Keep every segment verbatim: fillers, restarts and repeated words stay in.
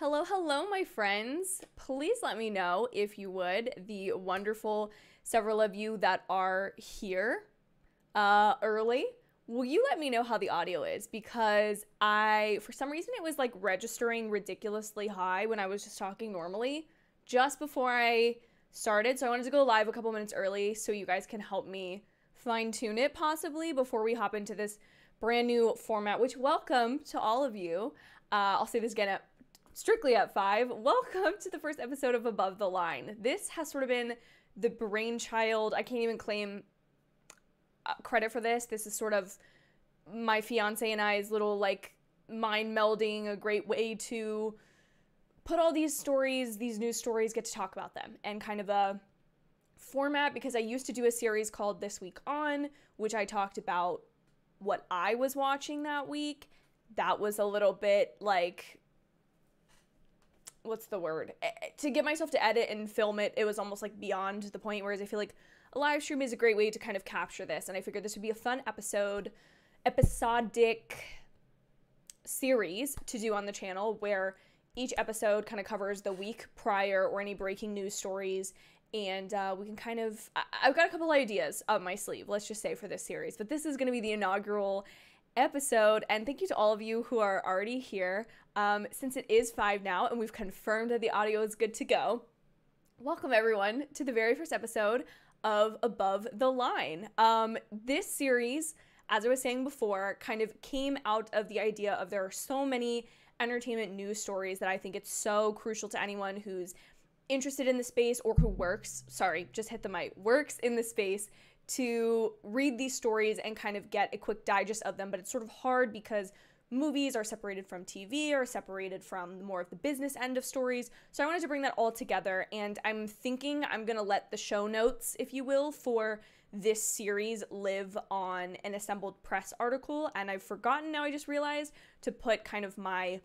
Hello, hello, my friends. Please let me know, if you would, the wonderful several of you that are here uh, early. Will you let me know how the audio is? Because I, for some reason, it was like registering ridiculously high when I was just talking normally just before I started. So I wanted to go live a couple minutes early so you guys can help me fine tune it possibly before we hop into this brand new format, which welcome to all of you. Uh, I'll say this again at strictly at five. Welcome to the first episode of Above the Line. This has sort of been the brainchild. I can't even claim credit for this. This is sort of my fiance and I's little like mind melding, a great way to put all these stories, these news stories, get to talk about them, and kind of a format, because I used to do a series called This Week On, which I talked about what I was watching that week. That was a little bit like, what's the word? To get myself to edit and film it, it was almost like beyond the point, whereas I feel like a live stream is a great way to kind of capture this, and I figured this would be a fun episode, episodic series to do on the channel, where each episode kind of covers the week prior or any breaking news stories, and uh, we can kind of, I I've got a couple ideas up my sleeve, let's just say, for this series, but this is going to be the inaugural episode, and thank you to all of you who are already here. Um, since it is five now, and we've confirmed that the audio is good to go, welcome everyone to the very first episode of Above the Line. Um, this series, as I was saying before, kind of came out of the idea of there are so many entertainment news stories that I think it's so crucial to anyone who's interested in the space or who works, sorry, just hit the mic, works in the space, to read these stories and kind of get a quick digest of them. But it's sort of hard because movies are separated from T V, are separated from more of the business end of stories. So I wanted to bring that all together, and I'm thinking I'm gonna let the show notes, if you will, for this series live on an Assembled Press article. And I've forgotten now, I just realized, to put kind of my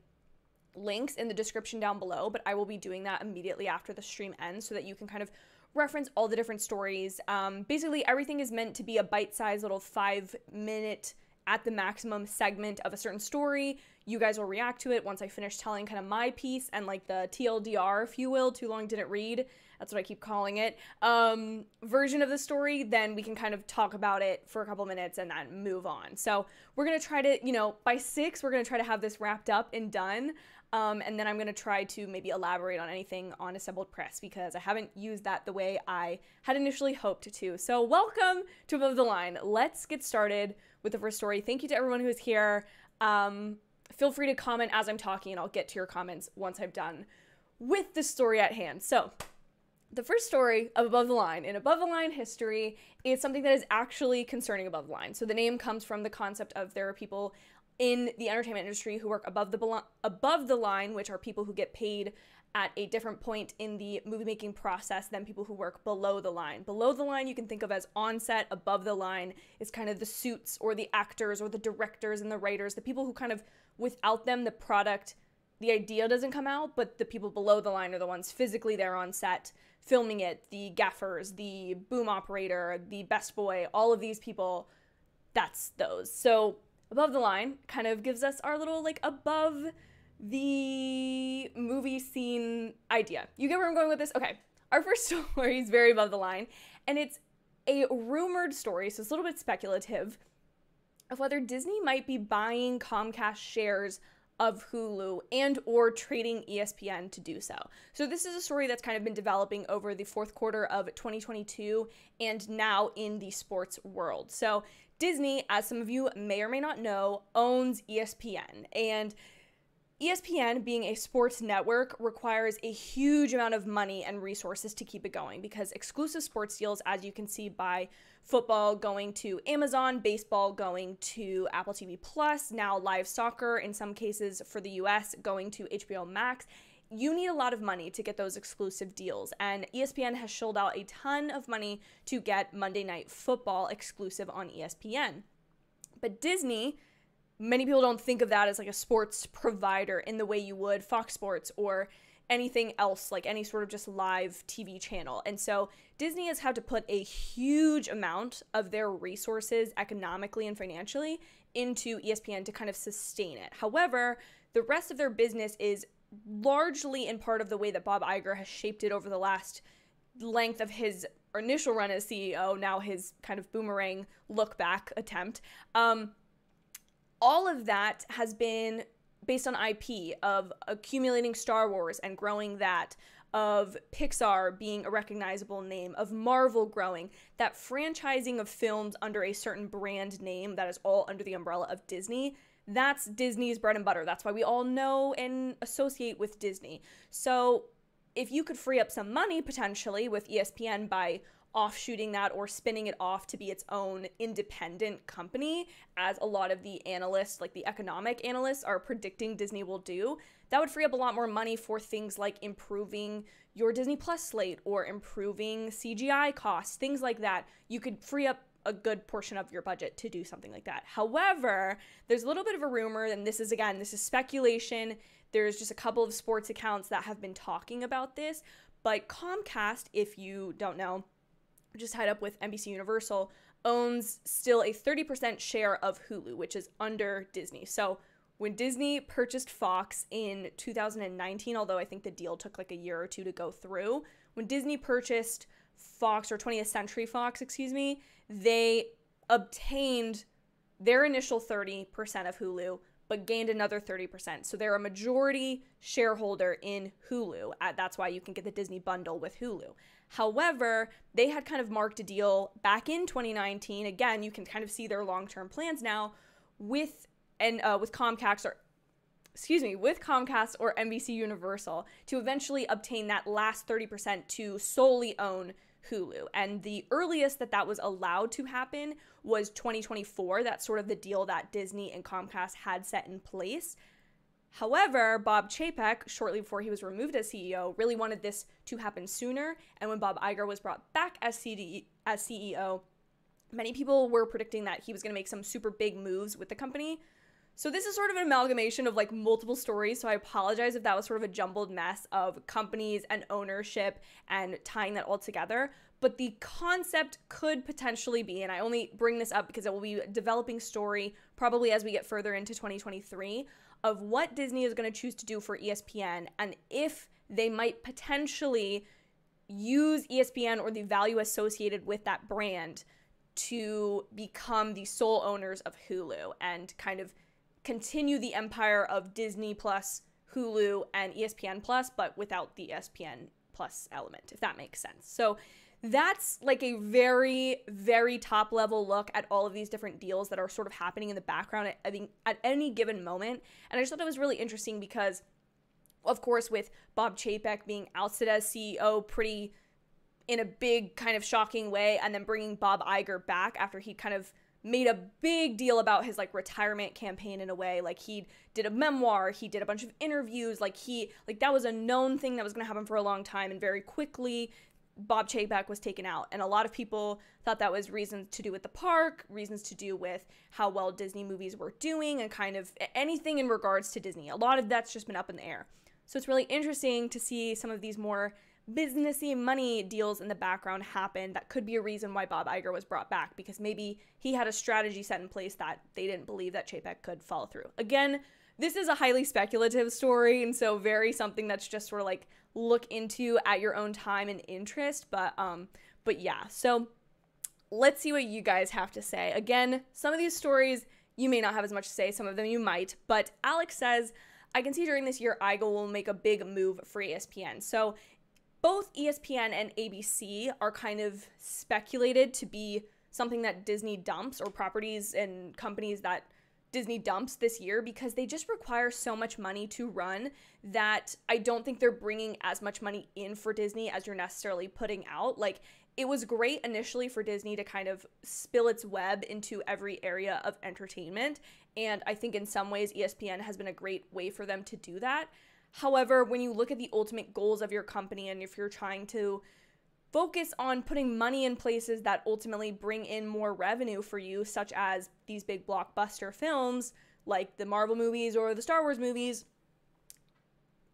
links in the description down below, but I will be doing that immediately after the stream ends so that you can kind of reference all the different stories. Um, basically, everything is meant to be a bite-sized little five-minute, at the maximum, segment of a certain story. You guys will react to it once I finish telling kind of my piece and like the T L D R, if you will, too long didn't read, that's what I keep calling it, um, version of the story. Then we can kind of talk about it for a couple minutes and then move on. So we're gonna try to, you know, by six, we're gonna try to have this wrapped up and done. Um, and then I'm gonna try to maybe elaborate on anything on Assembled Press, because I haven't used that the way I had initially hoped to. So welcome to Above the Line. Let's get started with the first story. Thank you to everyone who is here. Um, Feel free to comment as I'm talking, and I'll get to your comments once I'm done with the story at hand. So the first story of Above the Line in Above the Line history is something that is actually concerning Above the Line. So the name comes from the concept of there are people in the entertainment industry who work above the, above the line, which are people who get paid at a different point in the movie-making process than people who work below the line. Below the line you can think of as on-set. Above the line is kind of the suits or the actors or the directors and the writers, the people who kind of, without them, the product, the idea doesn't come out, but the people below the line are the ones physically there on set, filming it, the gaffers, the boom operator, the best boy, all of these people, that's those. So Above the Line kind of gives us our little like above the movie scene idea. You get where I'm going with this? Okay. Our first story is very above the line, and it's a rumored story, so it's a little bit speculative, of whether Disney might be buying Comcast shares of Hulu and or trading E S P N to do so. So this is a story that's kind of been developing over the fourth quarter of twenty twenty-two and now in the sports world. So Disney, as some of you may or may not know, owns E S P N, and E S P N, being a sports network, requires a huge amount of money and resources to keep it going, because exclusive sports deals, as you can see by football going to Amazon, baseball going to Apple T V Plus, now live soccer, in some cases for the U S, going to H B O Max, you need a lot of money to get those exclusive deals. And E S P N has shelled out a ton of money to get Monday Night Football exclusive on E S P N. But Disney, many people don't think of that as like a sports provider in the way you would Fox Sports or anything else, like any sort of just live T V channel. And so Disney has had to put a huge amount of their resources economically and financially into E S P N to kind of sustain it. However, the rest of their business is largely in part of the way that Bob Iger has shaped it over the last length of his initial run as C E O, now his kind of boomerang look back attempt. Um, all of that has been based on I P, of accumulating Star Wars and growing that, of Pixar being a recognizable name, of Marvel growing, that franchising of films under a certain brand name that is all under the umbrella of Disney. That's Disney's bread and butter. That's why we all know and associate with Disney. So if you could free up some money potentially with E S P N by offshooting that or spinning it off to be its own independent company, as a lot of the analysts, like the economic analysts, are predicting Disney will do, that would free up a lot more money for things like improving your Disney Plus slate or improving C G I costs, things like that. You could free up a good portion of your budget to do something like that. However, there's a little bit of a rumor, and this is, again, this is speculation. There's just a couple of sports accounts that have been talking about this, but Comcast, if you don't know, just tied up with N B C Universal, owns still a thirty percent share of Hulu, which is under Disney. So when Disney purchased Fox in two thousand nineteen, although I think the deal took like a year or two to go through, when Disney purchased Fox, or twentieth century fox, excuse me, they obtained their initial thirty percent of Hulu, but gained another thirty percent. So they're a majority shareholder in Hulu. That's why you can get the Disney bundle with Hulu. However, they had kind of marked a deal back in twenty nineteen. Again, you can kind of see their long-term plans now with and uh, with Comcast or excuse me, with Comcast or N B C Universal to eventually obtain that last thirty percent to solely own Hulu. And the earliest that that was allowed to happen was twenty twenty-four. That's sort of the deal that Disney and Comcast had set in place. However, Bob Chapek, shortly before he was removed as C E O, really wanted this to happen sooner. And when Bob Iger was brought back as C E O, many people were predicting that he was going to make some super big moves with the company. So this is sort of an amalgamation of like multiple stories, so I apologize if that was sort of a jumbled mess of companies and ownership and tying that all together. But the concept could potentially be, and I only bring this up because it will be a developing story probably as we get further into twenty twenty-three, of what Disney is going to choose to do for E S P N, and if they might potentially use E S P N or the value associated with that brand to become the sole owners of Hulu and kind of continue the empire of Disney Plus, Hulu, and E S P N Plus, but without the E S P N Plus element, if that makes sense. So that's like a very, very top level look at all of these different deals that are sort of happening in the background at, I think, at any given moment. And I just thought it was really interesting because, of course, with Bob Chapek being ousted as C E O pretty in a big kind of shocking way, and then bringing Bob Iger back after he kind of made a big deal about his like retirement campaign in a way, like he did a memoir, he did a bunch of interviews, like he, like that was a known thing that was gonna happen for a long time, and very quickly Bob Chapek was taken out. And a lot of people thought that was reasons to do with the park, reasons to do with how well Disney movies were doing, and kind of anything in regards to Disney. A lot of that's just been up in the air. So it's really interesting to see some of these more businessy money deals in the background happen. That could be a reason why Bob Iger was brought back, because maybe he had a strategy set in place that they didn't believe that Chapek could follow through. Again, this is a highly speculative story, and so very something that's just sort of like look into at your own time and interest. But um, but yeah, so let's see what you guys have to say. Again, some of these stories you may not have as much to say, some of them you might, but Alex says, I can see during this year Iger will make a big move for E S P N. So both E S P N and A B C are kind of speculated to be something that Disney dumps, or properties and companies that Disney dumps this year, because they just require so much money to run that I don't think they're bringing as much money in for Disney as you're necessarily putting out. Like, it was great initially for Disney to kind of spill its web into every area of entertainment, and I think in some ways E S P N has been a great way for them to do that. However, when you look at the ultimate goals of your company, and if you're trying to focus on putting money in places that ultimately bring in more revenue for you, such as these big blockbuster films like the Marvel movies or the Star Wars movies,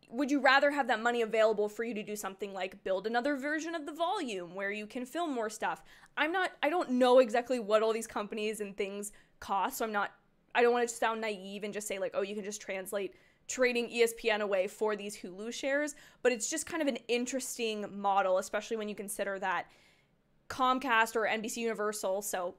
would you rather have that money available for you to do something like build another version of The Volume where you can film more stuff? I'm not, I don't know exactly what all these companies and things cost, so I'm not, I don't want to sound naive and just say like, oh, you can just translate trading E S P N away for these Hulu shares, but it's just kind of an interesting model, especially when you consider that Comcast or N B C Universal, so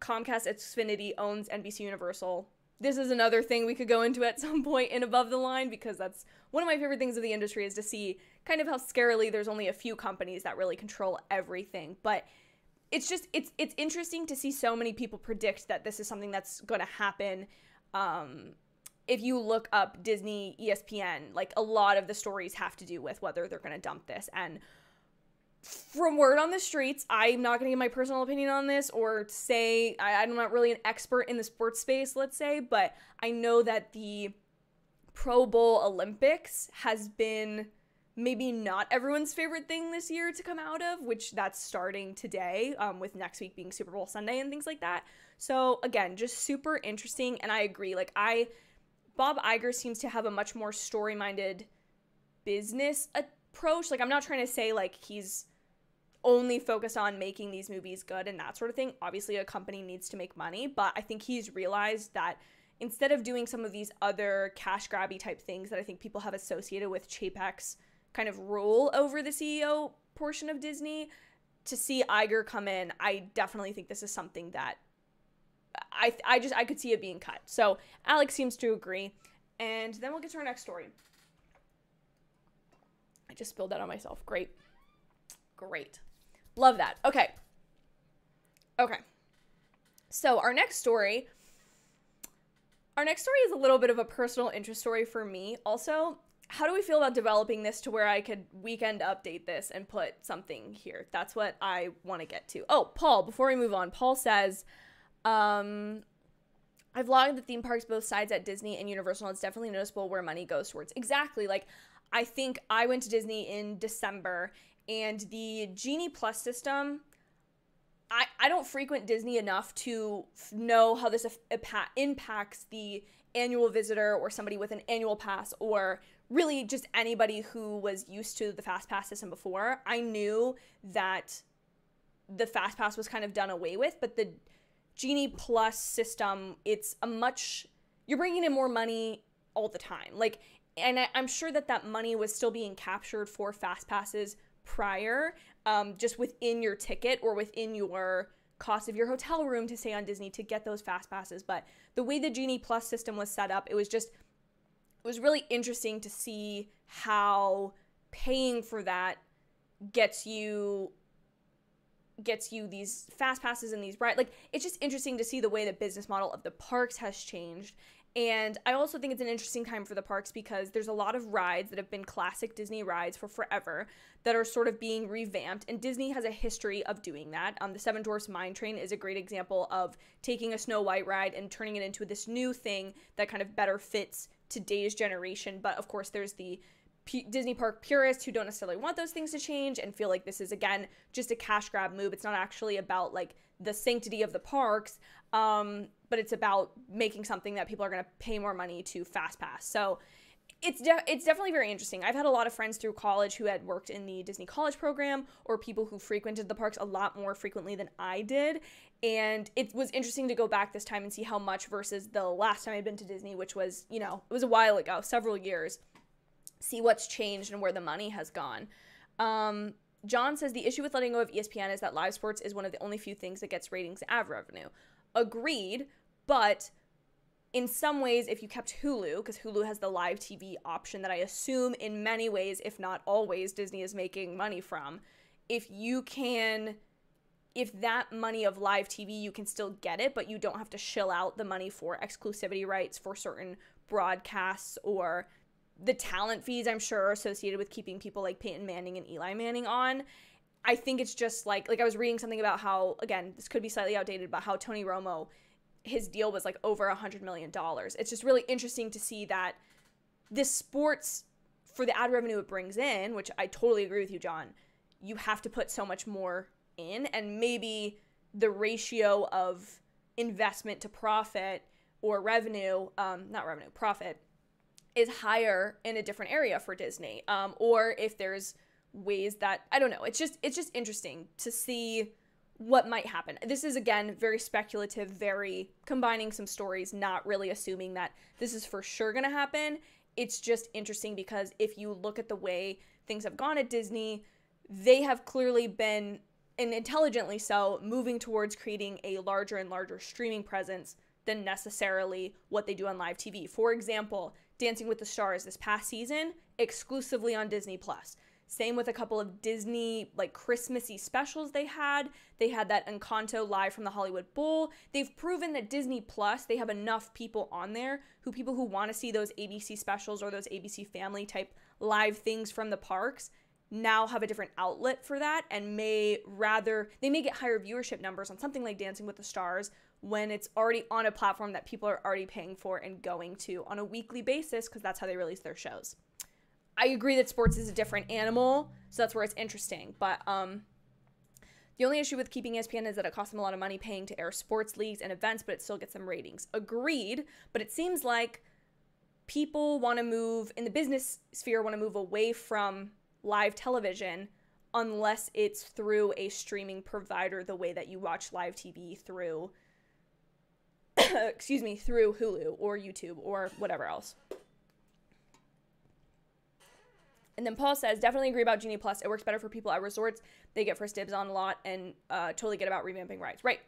Comcast Xfinity owns N B C Universal. This is another thing we could go into at some point in Above the Line, because that's one of my favorite things of the industry, is to see kind of how scarily there's only a few companies that really control everything. But it's just, it's it's interesting to see so many people predict that this is something that's going to happen. Um, if you look up Disney, E S P N, like a lot of the stories have to do with whether they're going to dump this. And from word on the streets, I'm not going to give my personal opinion on this or say, I, I'm not really an expert in the sports space, let's say, but I know that the Pro Bowl Olympics has been maybe not everyone's favorite thing this year to come out of, which that's starting today, um, with next week being Super Bowl Sunday and things like that. So again, just super interesting. And I agree, like I, Bob Iger seems to have a much more story-minded business approach. Like, I'm not trying to say like he's only focused on making these movies good and that sort of thing. Obviously a company needs to make money, but I think he's realized that instead of doing some of these other cash grabby type things that I think people have associated with Chapek's kind of rule over the C E O portion of Disney, to see Iger come in, I definitely think this is something that I, I just, I could see it being cut. So Alex seems to agree. And then we'll get to our next story. I just spilled that on myself. Great. Great. Love that. Okay. Okay. So our next story, our next story is a little bit of a personal interest story for me. Also, how do we feel about developing this to where I could weekend update this and put something here? That's what I want to get to. Oh, Paul, before we move on, Paul says, Um, I've logged the theme parks, both sides at Disney and Universal. It's definitely noticeable where money goes towards. Exactly. Like, I think I went to Disney in December, and the Genie Plus system, I, I don't frequent Disney enough to know how this impacts the annual visitor or somebody with an annual pass, or really just anybody who was used to the Fast Pass system before. I knew that the Fast Pass was kind of done away with, but the Genie Plus system, it's a much, you're bringing in more money all the time. Like, and I, I'm sure that that money was still being captured for Fast Passes prior, um, just within your ticket or within your cost of your hotel room to stay on Disney to get those Fast Passes. But the way the Genie Plus system was set up, it was just, it was really interesting to see how paying for that gets you gets you these Fast Passes and these rides. Like, it's just interesting to see the way the business model of the parks has changed. And I also think it's an interesting time for the parks, because there's a lot of rides that have been classic Disney rides for forever that are sort of being revamped, and Disney has a history of doing that. Um, the Seven Dwarfs Mine Train is a great example of taking a Snow White ride and turning it into this new thing that kind of better fits today's generation. But of course, there's the Disney park purists who don't necessarily want those things to change and feel like this is, again, just a cash grab move. It's not actually about like the sanctity of the parks, um, but it's about making something that people are going to pay more money to Fast Pass. So it's de it's definitely very interesting. I've had a lot of friends through college who had worked in the Disney college program, or people who frequented the parks a lot more frequently than I did. And it was interesting to go back this time and see how much versus the last time I'd been to Disney, which was, you know, it was a while ago, several years. See what's changed and where the money has gone. Um, John says, the issue with letting go of E S P N is that live sports is one of the only few things that gets ratings and ad revenue. Agreed, but in some ways, if you kept Hulu, because Hulu has the live T V option that I assume in many ways, if not always, Disney is making money from, if you can, if that money of live T V, you can still get it, but you don't have to shill out the money for exclusivity rights for certain broadcasts or the talent fees, I'm sure, are associated with keeping people like Peyton Manning and Eli Manning on. I think it's just like, like I was reading something about how, again, this could be slightly outdated, but how Tony Romo, his deal was like over one hundred million dollars. It's just really interesting to see that this sports, for the ad revenue it brings in, which I totally agree with you, John, you have to put so much more in, and maybe the ratio of investment to profit or revenue, um, not revenue, profit, is higher in a different area for Disney, um, or if there's ways that, I don't know, it's just, it's just interesting to see what might happen. This is, again, very speculative, very combining some stories, not really assuming that this is for sure going to happen. It's just interesting because if you look at the way things have gone at Disney, they have clearly been, and intelligently so, moving towards creating a larger and larger streaming presence than necessarily what they do on live T V. For example, Dancing with the Stars this past season, exclusively on Disney Plus. Same with a couple of Disney, like, Christmassy specials they had. They had that Encanto live from the Hollywood Bowl. They've proven that Disney Plus, they have enough people on there who people who want to see those A B C specials or those A B C family type live things from the parks now have a different outlet for that, and may rather, they may get higher viewership numbers on something like Dancing with the Stars when it's already on a platform that people are already paying for and going to on a weekly basis, because that's how they release their shows. I agree that sports is a different animal, so that's where it's interesting. But um, the only issue with keeping E S P N is that it costs them a lot of money paying to air sports leagues and events, but it still gets them ratings. Agreed, but it seems like people want to move, in the business sphere, want to move away from live television unless it's through a streaming provider the way that you watch live T V through, excuse me, through Hulu or YouTube or whatever else. And then Paul says, definitely agree about Genie Plus. It works better for people at resorts. They get first dibs on a lot, and uh, totally get about revamping rides. Right.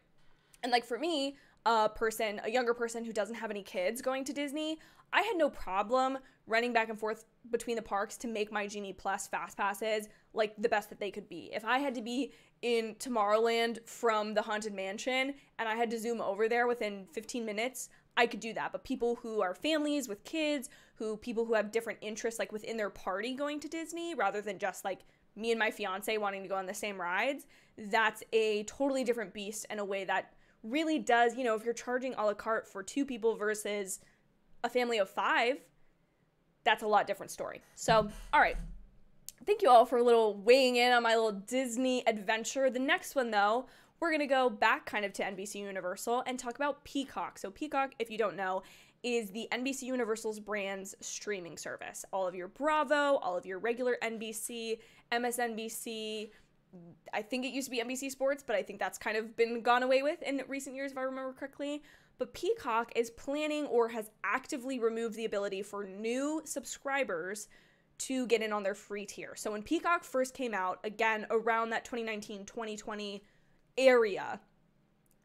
And like for me, a person, a younger person who doesn't have any kids going to Disney, I had no problem running back and forth between the parks to make my Genie Plus Fast Passes like the best that they could be. If I had to be in Tomorrowland from the Haunted Mansion and I had to zoom over there within fifteen minutes, I could do that. But people who are families with kids, who people who have different interests, like within their party going to Disney, rather than just like me and my fiance wanting to go on the same rides, that's a totally different beast, in a way that really does, you know, if you're charging a la carte for two people versus a family of five, that's a lot different story. So, all right. Thank you all for a little weighing in on my little Disney adventure. The next one, though, we're going to go back kind of to N B C Universal and talk about Peacock. So Peacock, if you don't know, is the N B C Universal's brand's streaming service. All of your Bravo, all of your regular N B C, M S N B C, I think it used to be N B C Sports, but I think that's kind of been gone away with in recent years, if I remember correctly. But Peacock is planning, or has actively removed, the ability for new subscribers to get in on their free tier. So when Peacock first came out, again, around that twenty nineteen twenty twenty area,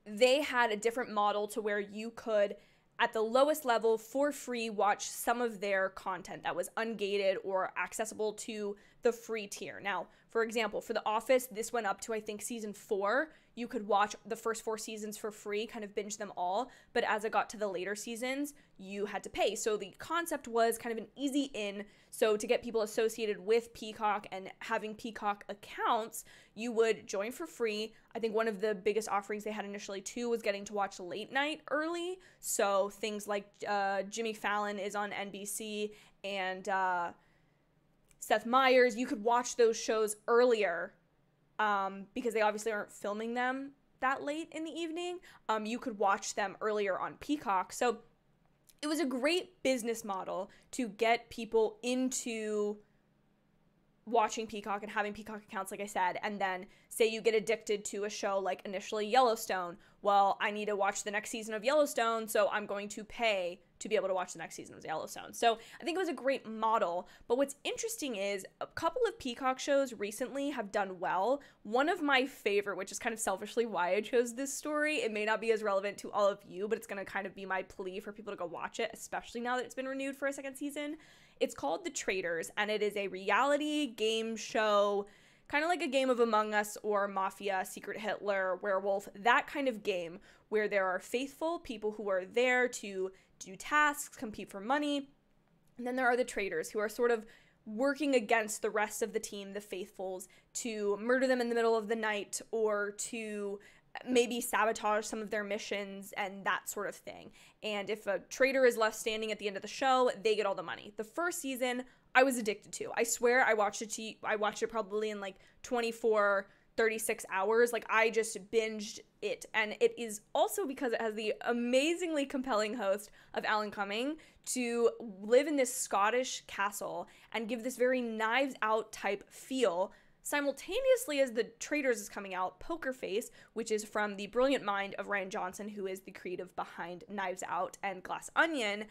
they had a different model to where you could, at the lowest level, for free, watch some of their content that was ungated or accessible to the free tier. Now, for example, for The Office, this went up to, I think, season four. You could watch the first four seasons for free, kind of binge them all. But as it got to the later seasons, you had to pay. So the concept was kind of an easy in. So to get people associated with Peacock and having Peacock accounts, you would join for free. I think one of the biggest offerings they had initially too was getting to watch late night early. So things like uh, Jimmy Fallon is on N B C, and uh, Seth Meyers, you could watch those shows earlier. Um, because they obviously aren't filming them that late in the evening, um, you could watch them earlier on Peacock. So it was a great business model to get people into watching Peacock and having Peacock accounts, like I said. And then say you get addicted to a show like initially Yellowstone. Well, I need to watch the next season of Yellowstone, so I'm going to pay to be able to watch the next season of Yellowstone. So I think it was a great model. But what's interesting is a couple of Peacock shows recently have done well. One of my favorite, which is kind of selfishly why I chose this story, it may not be as relevant to all of you, but it's going to kind of be my plea for people to go watch it, especially now that it's been renewed for a second season. It's called The Traitors, and it is a reality game show, kind of like a game of Among Us or Mafia, Secret Hitler, Werewolf, that kind of game, where there are faithful people who are there to do tasks, compete for money, and then there are the traitors, who are sort of working against the rest of the team, the faithfuls, to murder them in the middle of the night, or to maybe sabotage some of their missions and that sort of thing. And if a traitor is left standing at the end of the show, they get all the money. The first season I was addicted to. I swear I watched it to, I watched it probably in like twenty-four, thirty-six hours. Like, I just binged it. And it is also because it has the amazingly compelling host of Alan Cumming to live in this Scottish castle and give this very Knives Out type feel Simultaneously as The Traitors is coming out, Poker Face, which is from the brilliant mind of Ryan Johnson, who is the creative behind Knives Out and Glass Onion,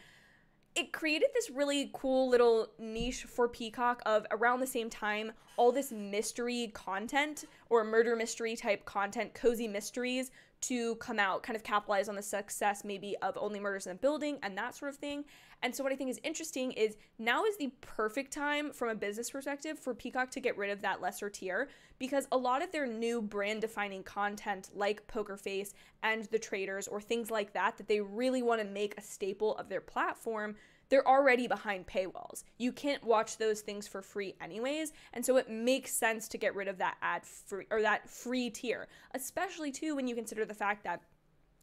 it created this really cool little niche for Peacock of, around the same time, all this mystery content or murder mystery type content, cozy mysteries, to come out, kind of capitalize on the success maybe of Only Murders in the Building and that sort of thing. And so what I think is interesting is now is the perfect time from a business perspective for Peacock to get rid of that lesser tier, because a lot of their new brand defining content like Poker Face and The Traitors or things like that that they really want to make a staple of their platform, they're already behind paywalls. You can't watch those things for free anyways, and so it makes sense to get rid of that ad free or that free tier, especially too when you consider the fact that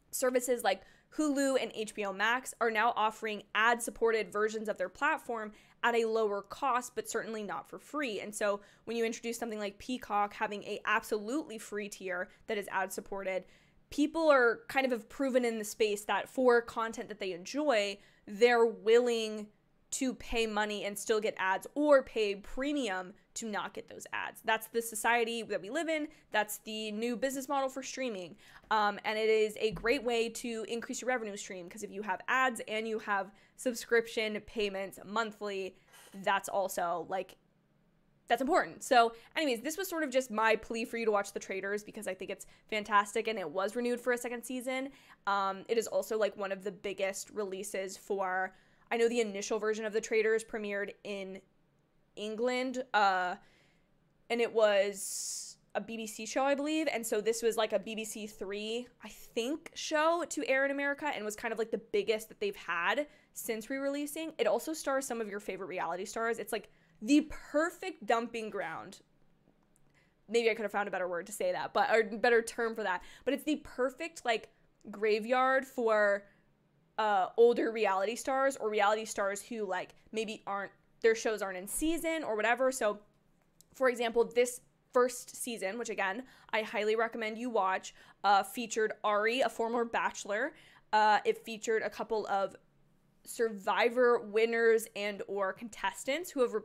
services like Hulu and H B O Max are now offering ad-supported versions of their platform at a lower cost, but certainly not for free. And so when you introduce something like Peacock having a absolutely free tier that is ad-supported, people are kind of have proven in the space that for content that they enjoy, they're willing to pay money and still get ads or pay premium to not get those ads. That's the society that we live in. That's the new business model for streaming. Um, and it is a great way to increase your revenue stream, because if you have ads and you have subscription payments monthly, that's also like, that's important. So anyways, this was sort of just my plea for you to watch The Traitors, because I think it's fantastic and it was renewed for a second season. Um, it is also like one of the biggest releases for, I know the initial version of The Traitors premiered in England, uh, and it was a B B C show, I believe. And so this was like a B B C Three, I think, show to air in America, and was kind of like the biggest that they've had since re-releasing. It also stars some of your favorite reality stars. It's like the perfect dumping ground. Maybe I could have found a better word to say that, but or better term for that. But it's the perfect like graveyard for uh, older reality stars or reality stars who like maybe aren't, their shows aren't in season or whatever. So, for example, this first season, which again I highly recommend you watch, uh, featured Ari, a former bachelor. Uh, it featured a couple of Survivor winners and or contestants who have re-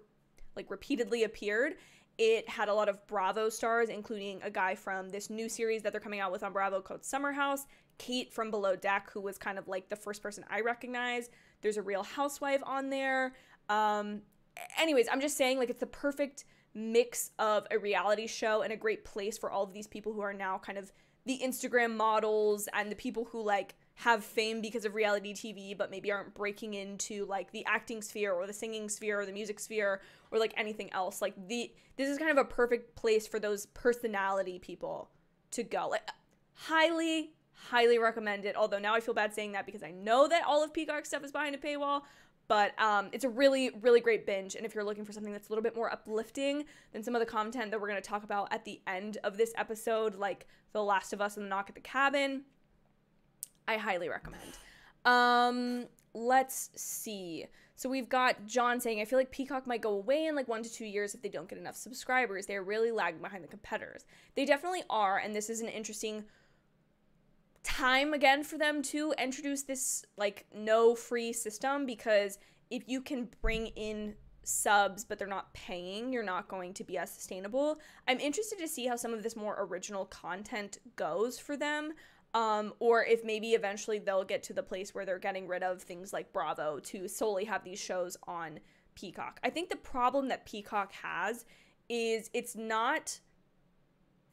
like repeatedly appeared. It had a lot of Bravo stars, including a guy from this new series that they're coming out with on Bravo called Summer House, Kate from Below Deck, who was kind of like the first person I recognize. There's a Real Housewife on there. Um, anyways, I'm just saying like it's the perfect mix of a reality show and a great place for all of these people who are now kind of the Instagram models and the people who like have fame because of reality T V, but maybe aren't breaking into like the acting sphere or the singing sphere or the music sphere or like anything else. Like the, this is kind of a perfect place for those personality people to go. Like highly, highly recommend it. Although now I feel bad saying that because I know that all of Peacock stuff is behind a paywall, but um, it's a really, really great binge. And if you're looking for something that's a little bit more uplifting than some of the content that we're going to talk about at the end of this episode, like The Last of Us and the Knock at the Cabin, I highly recommend. Um, let's see. So we've got John saying, I feel like Peacock might go away in like one to two years if they don't get enough subscribers. They're really lagging behind the competitors. They definitely are, and this is an interesting time again for them to introduce this like no free system, because if you can bring in subs but they're not paying, you're not going to be as sustainable. I'm interested to see how some of this more original content goes for them. Um, or if maybe eventually they'll get to the place where they're getting rid of things like Bravo to solely have these shows on Peacock. I think the problem that Peacock has is it's not,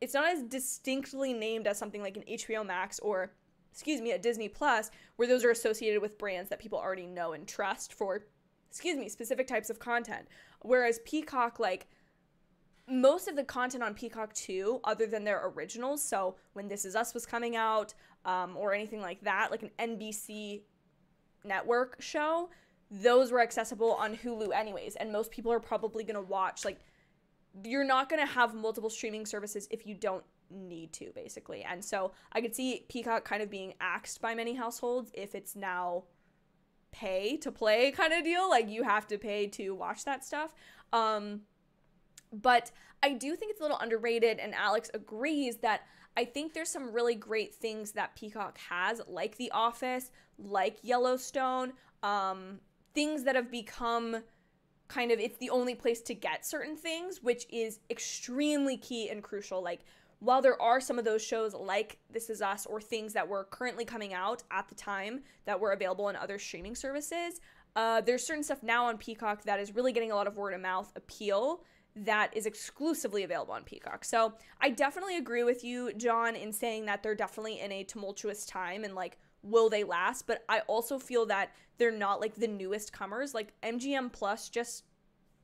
it's not as distinctly named as something like an H B O Max or, excuse me, a Disney Plus, where those are associated with brands that people already know and trust for, excuse me, specific types of content. Whereas Peacock, like, most of the content on Peacock too, other than their originals, so when This Is Us was coming out, um, or anything like that, like an N B C network show, those were accessible on Hulu anyways, and most people are probably going to watch, like, you're not going to have multiple streaming services if you don't need to, basically. And so I could see Peacock kind of being axed by many households if it's now pay to play kind of deal, like you have to pay to watch that stuff. Um... But I do think it's a little underrated, and Alex agrees that I think there's some really great things that Peacock has, like The Office, like Yellowstone, um, things that have become kind of, it's the only place to get certain things, which is extremely key and crucial. Like, while there are some of those shows like This Is Us or things that were currently coming out at the time that were available on other streaming services, uh, there's certain stuff now on Peacock that is really getting a lot of word of mouth appeal that is exclusively available on Peacock. So I definitely agree with you, John, in saying that they're definitely in a tumultuous time and, like, will they last? But I also feel that they're not, like, the newest comers. Like, M G M Plus just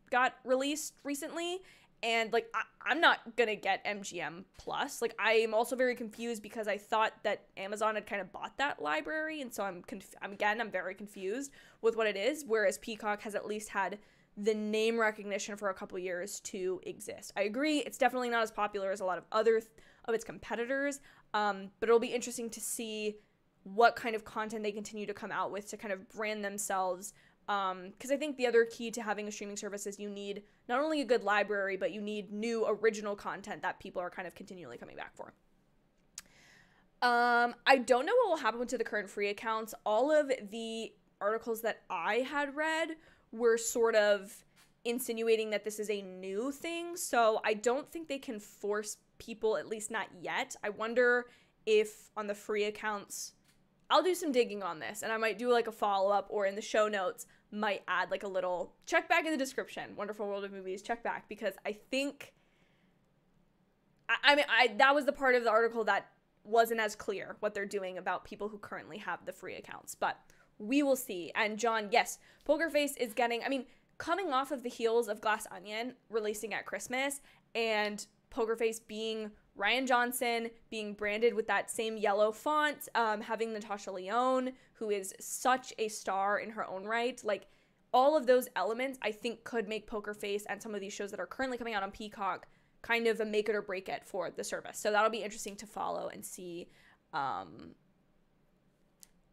got released recently, and, like, I I'm not gonna get M G M Plus. Like, I am also very confused because I thought that Amazon had kind of bought that library, and so I'm, conf I'm again, I'm very confused with what it is, whereas Peacock has at least had the name recognition for a couple years to exist. I agree, it's definitely not as popular as a lot of other th of its competitors, um, but it'll be interesting to see what kind of content they continue to come out with to kind of brand themselves. Because um, I think the other key to having a streaming service is you need not only a good library, but you need new original content that people are kind of continually coming back for. Um, I don't know what will happen to the current free accounts. All of the articles that I had read were sort of insinuating that this is a new thing. So I don't think they can force people, at least not yet. I wonder if on the free accounts, I'll do some digging on this, and I might do, like, a follow-up, or in the show notes might add, like, a little check back in the description. Wonderful World of Movies, check back, because I think, I, I mean, I that was the part of the article that wasn't as clear what they're doing about people who currently have the free accounts, but we will see. And John, yes, Poker Face is getting, I mean, coming off of the heels of Glass Onion releasing at Christmas, and Poker Face being Ryan Johnson, being branded with that same yellow font, um, having Natasha Lyonne, who is such a star in her own right. Like, all of those elements, I think, could make Poker Face and some of these shows that are currently coming out on Peacock kind of a make it or break it for the service. So that'll be interesting to follow and see, um,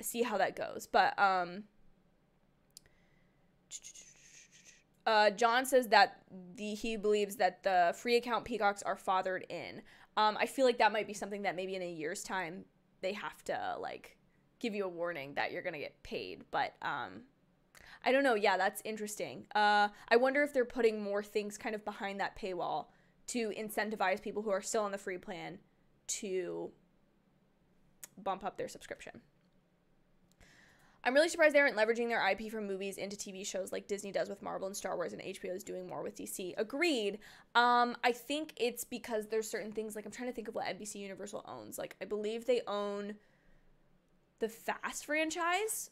see how that goes. But um, uh, John says that the he believes that the free account Peacocks are fathered in. Um, I feel like that might be something that maybe in a year's time they have to, like, give you a warning that you're going to get paid. But um, I don't know. Yeah, that's interesting. Uh, I wonder if they're putting more things kind of behind that paywall to incentivize people who are still on the free plan to bump up their subscription. I'm really surprised they aren't leveraging their I P from movies into T V shows like Disney does with Marvel and Star Wars, and H B O is doing more with D C. Agreed. Um, I think it's because there's certain things, like, I'm trying to think of what N B C Universal owns. Like, I believe they own the Fast franchise,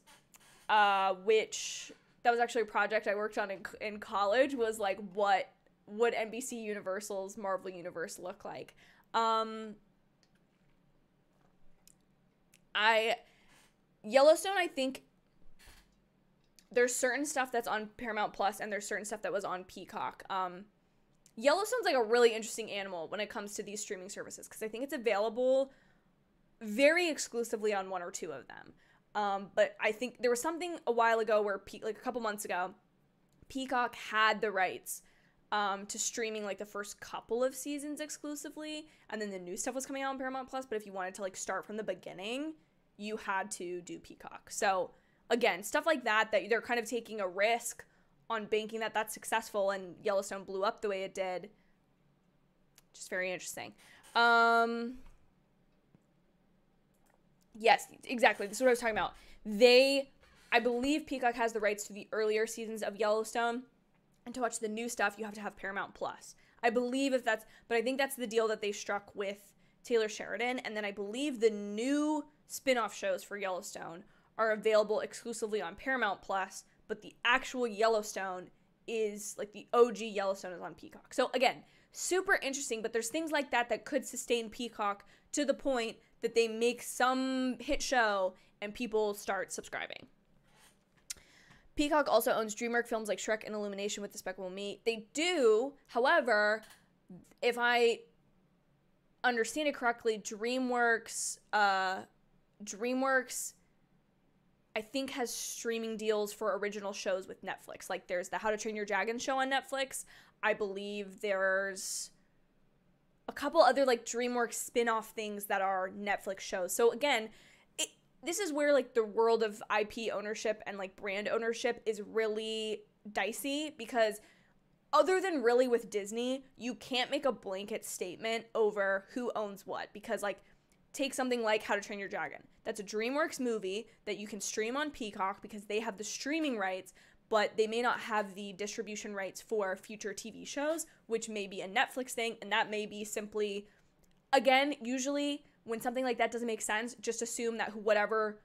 uh, which that was actually a project I worked on in, in college, was like, what would N B C Universal's Marvel universe look like? Um, I... Yellowstone, I think there's certain stuff that's on Paramount Plus, and there's certain stuff that was on Peacock. Um, Yellowstone's, like, a really interesting animal when it comes to these streaming services, because I think it's available very exclusively on one or two of them. Um, but I think there was something a while ago where, Pe like, a couple months ago, Peacock had the rights um, to streaming, like, the first couple of seasons exclusively, and then the new stuff was coming out on Paramount Plus. But if you wanted to, like, start from the beginning, you had to do Peacock. So again, stuff like that, that they're kind of taking a risk on banking that that's successful, and Yellowstone blew up the way it did. Just very interesting. Um, yes, exactly. This is what I was talking about. They, I believe Peacock has the rights to the earlier seasons of Yellowstone, and to watch the new stuff, you have to have Paramount Plus. I believe if that's, but I think that's the deal that they struck with Taylor Sheridan. And then I believe the new spin-off shows for Yellowstone are available exclusively on Paramount Plus, but the actual Yellowstone is, like, the O G Yellowstone is on Peacock. So again, super interesting, but there's things like that that could sustain Peacock to the point that they make some hit show and people start subscribing. Peacock also owns DreamWorks films like Shrek and Illumination with Despicable Me. They do, however, if I understand it correctly, DreamWorks, uh, DreamWorks, I think, has streaming deals for original shows with Netflix. Like, there's the How to Train Your Dragon show on Netflix. I believe there's a couple other, like, DreamWorks spin-off things that are Netflix shows. So again, it, this is where like the world of I P ownership and like brand ownership is really dicey, because other than really with Disney, you can't make a blanket statement over who owns what, because like take something like How to Train Your Dragon. That's a DreamWorks movie that you can stream on Peacock because they have the streaming rights, but they may not have the distribution rights for future T V shows, which may be a Netflix thing, and that may be simply, again, usually when something like that doesn't make sense, just assume that whatever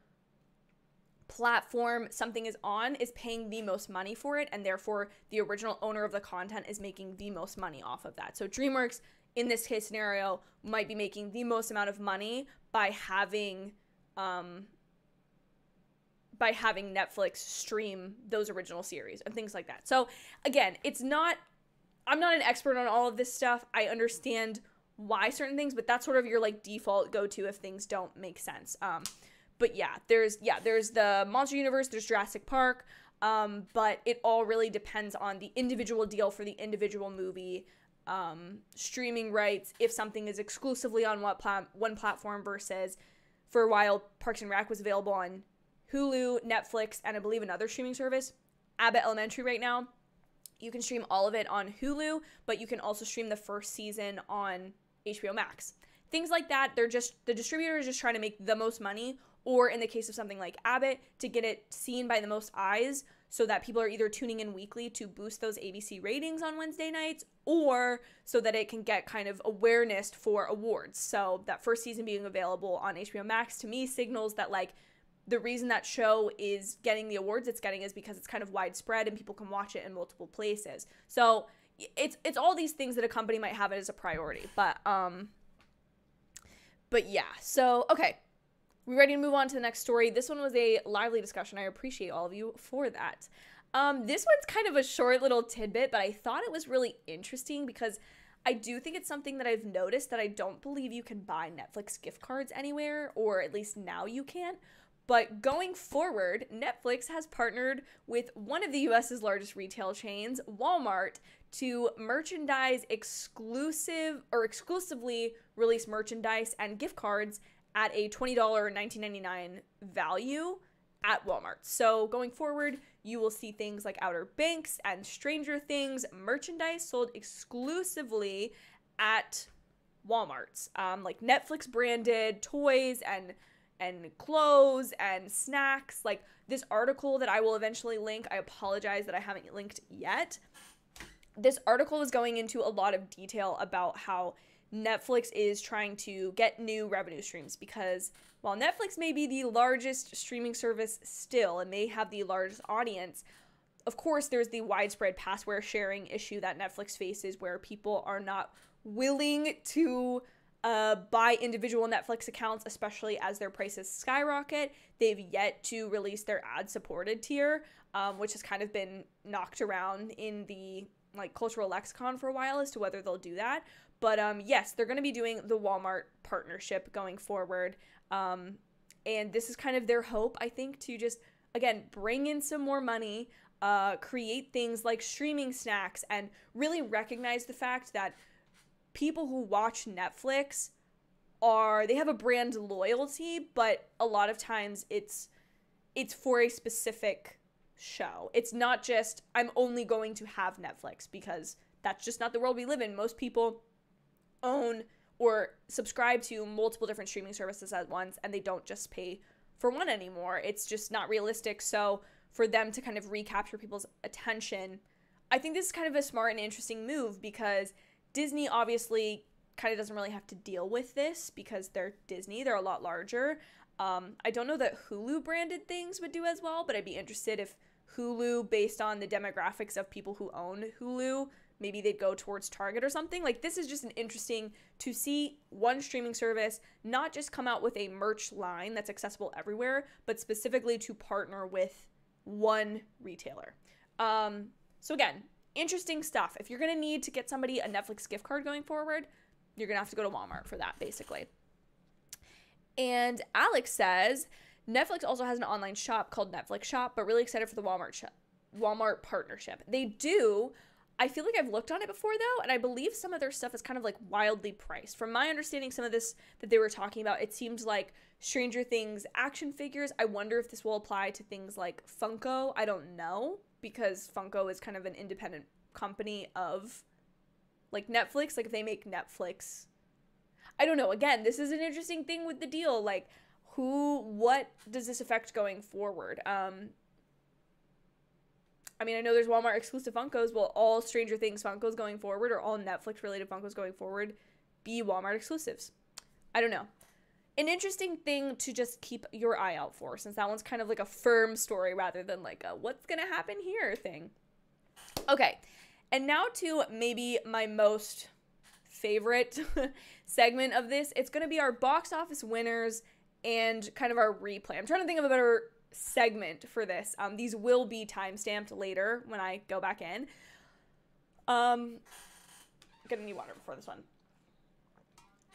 platform something is on is paying the most money for it, and therefore the original owner of the content is making the most money off of that. So DreamWorks, in this case scenario, might be making the most amount of money by having um, by having Netflix stream those original series and things like that. So again, it's not, I'm not an expert on all of this stuff. I understand why certain things, but that's sort of your like default go-to if things don't make sense. Um, but yeah, there's, yeah, there's the Monster Universe, there's Jurassic Park, um, but it all really depends on the individual deal for the individual movie. Um, streaming rights, if something is exclusively on what pla- one platform versus, for a while, Parks and Rec was available on Hulu, Netflix, and I believe another streaming service, Abbott Elementary right now. You can stream all of it on Hulu, but you can also stream the first season on H B O Max. Things like that, they're just, the distributor is just trying to make the most money, or in the case of something like Abbott, to get it seen by the most eyes, so that people are either tuning in weekly to boost those A B C ratings on Wednesday nights, or so that it can get kind of awareness for awards. So that first season being available on H B O Max, to me, signals that like the reason that show is getting the awards it's getting is because it's kind of widespread and people can watch it in multiple places. So it's it's all these things that a company might have it as a priority. But um, but yeah, so okay. We ready to move on to the next story? This one was a lively discussion. I appreciate all of you for that. Um, this one's kind of a short little tidbit, but I thought it was really interesting because I do think it's something that I've noticed, that I don't believe you can buy Netflix gift cards anywhere, or at least now you can't. But going forward, Netflix has partnered with one of the U S's largest retail chains, Walmart, to merchandise exclusive or exclusively release merchandise and gift cards at a twenty dollars or nineteen ninety-nine value at Walmart. So going forward, you will see things like Outer Banks and Stranger Things merchandise sold exclusively at Walmarts, um, like Netflix branded toys and and clothes and snacks. Like this article that I will eventually link, I apologize that I haven't linked yet. This article is going into a lot of detail about how Netflix is trying to get new revenue streams, because while Netflix may be the largest streaming service still and may have the largest audience, of course there's the widespread password sharing issue that Netflix faces, where people are not willing to uh, buy individual Netflix accounts, especially as their prices skyrocket. They've yet to release their ad-supported tier, um, which has kind of been knocked around in the like cultural lexicon for a while as to whether they'll do that. But um, yes, they're going to be doing the Walmart partnership going forward. Um, and this is kind of their hope, I think, to just, again, bring in some more money, uh, create things like streaming snacks, and really recognize the fact that people who watch Netflix are, they have a brand loyalty, but a lot of times it's, it's for a specific show. It's not just, I'm only going to have Netflix, because that's just not the world we live in. Most people own or subscribe to multiple different streaming services at once, and they don't just pay for one anymore. It's just not realistic. So for them to kind of recapture people's attention, I think this is kind of a smart and interesting move, because Disney obviously kind of doesn't really have to deal with this because they're Disney, they're a lot larger. Um, I don't know that Hulu branded things would do as well, but I'd be interested if Hulu, based on the demographics of people who own Hulu, maybe they'd go towards Target or something. Like, this is just an interesting to see one streaming service not just come out with a merch line that's accessible everywhere, but specifically to partner with one retailer. Um, so again, interesting stuff. If you're going to need to get somebody a Netflix gift card going forward, you're going to have to go to Walmart for that, basically. And Alex says, Netflix also has an online shop called Netflix Shop, but really excited for the Walmart, sh- Walmart partnership. They do... I feel like I've looked on it before, though, and I believe some of their stuff is kind of, like, wildly priced. From my understanding, some of this that they were talking about, it seems like Stranger Things action figures. I wonder if this will apply to things like Funko. I don't know, because Funko is kind of an independent company of, like, Netflix. Like, if they make Netflix, I don't know. Again, this is an interesting thing with the deal. Like, who, what does this affect going forward? Um... I mean, I know there's Walmart exclusive Funkos. Will all Stranger Things Funkos going forward, or all Netflix related Funkos going forward, be Walmart exclusives? I don't know. An interesting thing to just keep your eye out for, since that one's kind of like a firm story rather than like a what's gonna happen here thing. Okay, and now to maybe my most favorite segment of this. It's gonna be our box office winners and kind of our replay. I'm trying to think of a better segment for this. Um, these will be timestamped later when I go back in. Um, gonna need water before this one.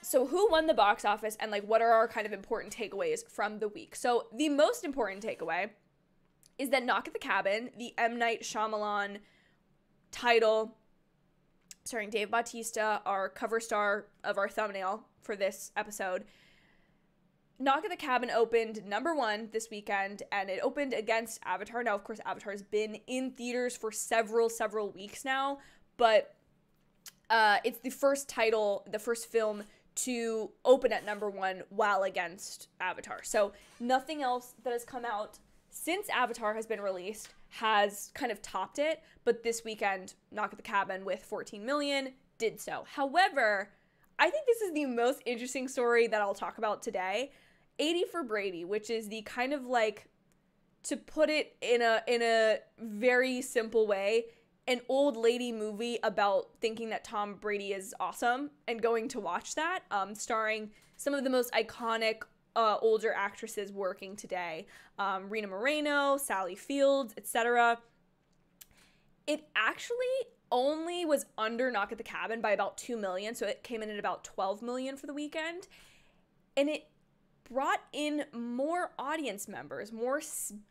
So who won the box office, and like what are our kind of important takeaways from the week? So the most important takeaway is that Knock at the Cabin, the M. Night Shyamalan title starring Dave Bautista, our cover star of our thumbnail for this episode, Knock at the Cabin opened number one this weekend, and it opened against Avatar. Now, of course, Avatar's been in theaters for several, several weeks now, but uh, it's the first title, the first film to open at number one while against Avatar. So nothing else that has come out since Avatar has been released has kind of topped it, but this weekend, Knock at the Cabin with fourteen million did so. However, I think this is the most interesting story that I'll talk about today. eighty for Brady, which is the kind of like, to put it in a in a very simple way, an old lady movie about thinking that Tom Brady is awesome and going to watch that, um, starring some of the most iconic uh, older actresses working today, um, Rena Moreno, Sally Fields, et cetera. It actually only was under Knock at the Cabin by about two million, so it came in at about twelve million for the weekend, and it brought in more audience members, more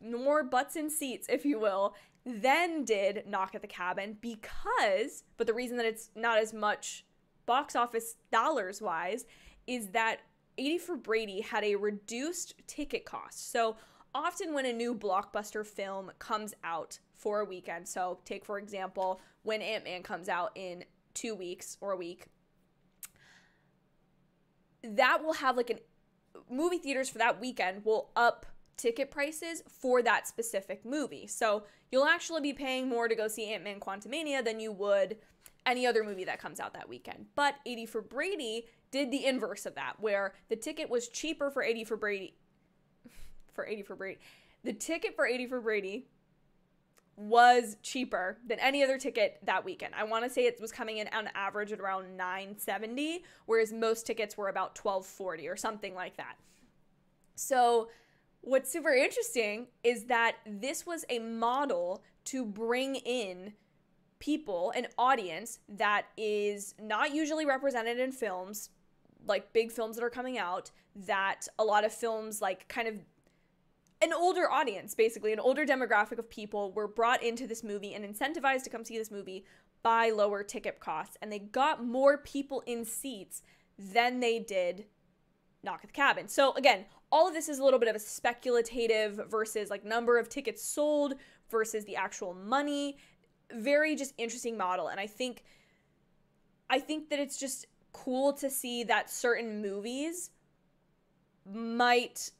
more butts in seats, if you will, than did Knock at the Cabin, because, but the reason that it's not as much box office dollars wise is that eighty for Brady had a reduced ticket cost. So often when a new blockbuster film comes out for a weekend, so take for example when Ant-Man comes out in two weeks or a week, that will have like an movie theaters for that weekend will up ticket prices for that specific movie. So you'll actually be paying more to go see Ant-Man Quantumania than you would any other movie that comes out that weekend. But eighty for Brady did the inverse of that, where the ticket was cheaper for eighty for Brady for eighty for Brady. The ticket for eighty for Brady was cheaper than any other ticket that weekend. I want to say it was coming in on average at around nine seventy, whereas most tickets were about twelve forty or something like that. So what's super interesting is that this was a model to bring in people, an audience that is not usually represented in films, like big films that are coming out, that a lot of films like kind of an older audience, basically, an older demographic of people were brought into this movie and incentivized to come see this movie by lower ticket costs. And they got more people in seats than they did Knock at the Cabin. So again, all of this is a little bit of a speculative versus like number of tickets sold versus the actual money. Very just interesting model. And I think, I think that it's just cool to see that certain movies might...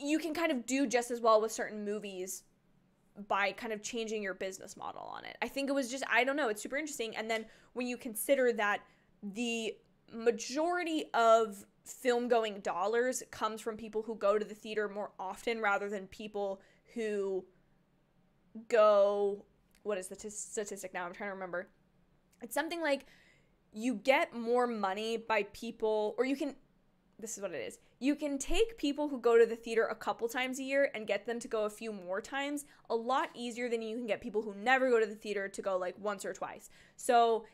you can kind of do just as well with certain movies by kind of changing your business model on it. I think it was just, I don't know, it's super interesting. And then when you consider that the majority of film-going dollars comes from people who go to the theater more often rather than people who go, what is the t- statistic now? I'm trying to remember. It's something like you get more money by people, or you can, this is what it is. You can take people who go to the theater a couple times a year and get them to go a few more times a lot easier than you can get people who never go to the theater to go like once or twice. So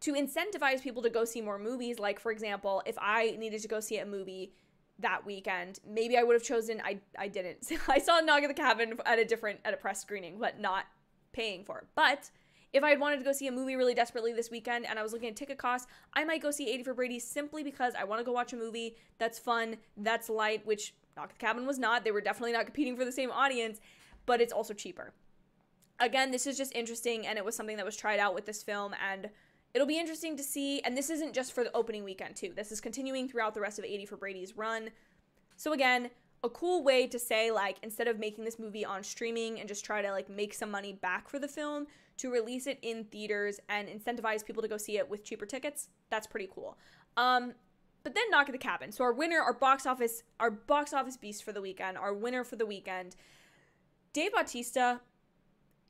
to incentivize people to go see more movies, like for example, if I needed to go see a movie that weekend, maybe I would have chosen, I, I didn't. I saw Knock at the Cabin at a different, at a press screening, but not paying for it. But if I had wanted to go see a movie really desperately this weekend and I was looking at ticket costs, I might go see eighty for Brady simply because I want to go watch a movie that's fun, that's light, which Knock at the Cabin was not. They were definitely not competing for the same audience, but it's also cheaper. Again, this is just interesting, and it was something that was tried out with this film, and it'll be interesting to see. And this isn't just for the opening weekend, too. This is continuing throughout the rest of eighty for Brady's run. So again, a cool way to say, like, instead of making this movie on streaming and just try to, like, make some money back for the film, to release it in theaters and incentivize people to go see it with cheaper tickets, that's pretty cool. Um, but then Knock at the Cabin. So our winner, our box office, our box office beast for the weekend, our winner for the weekend, Dave Bautista,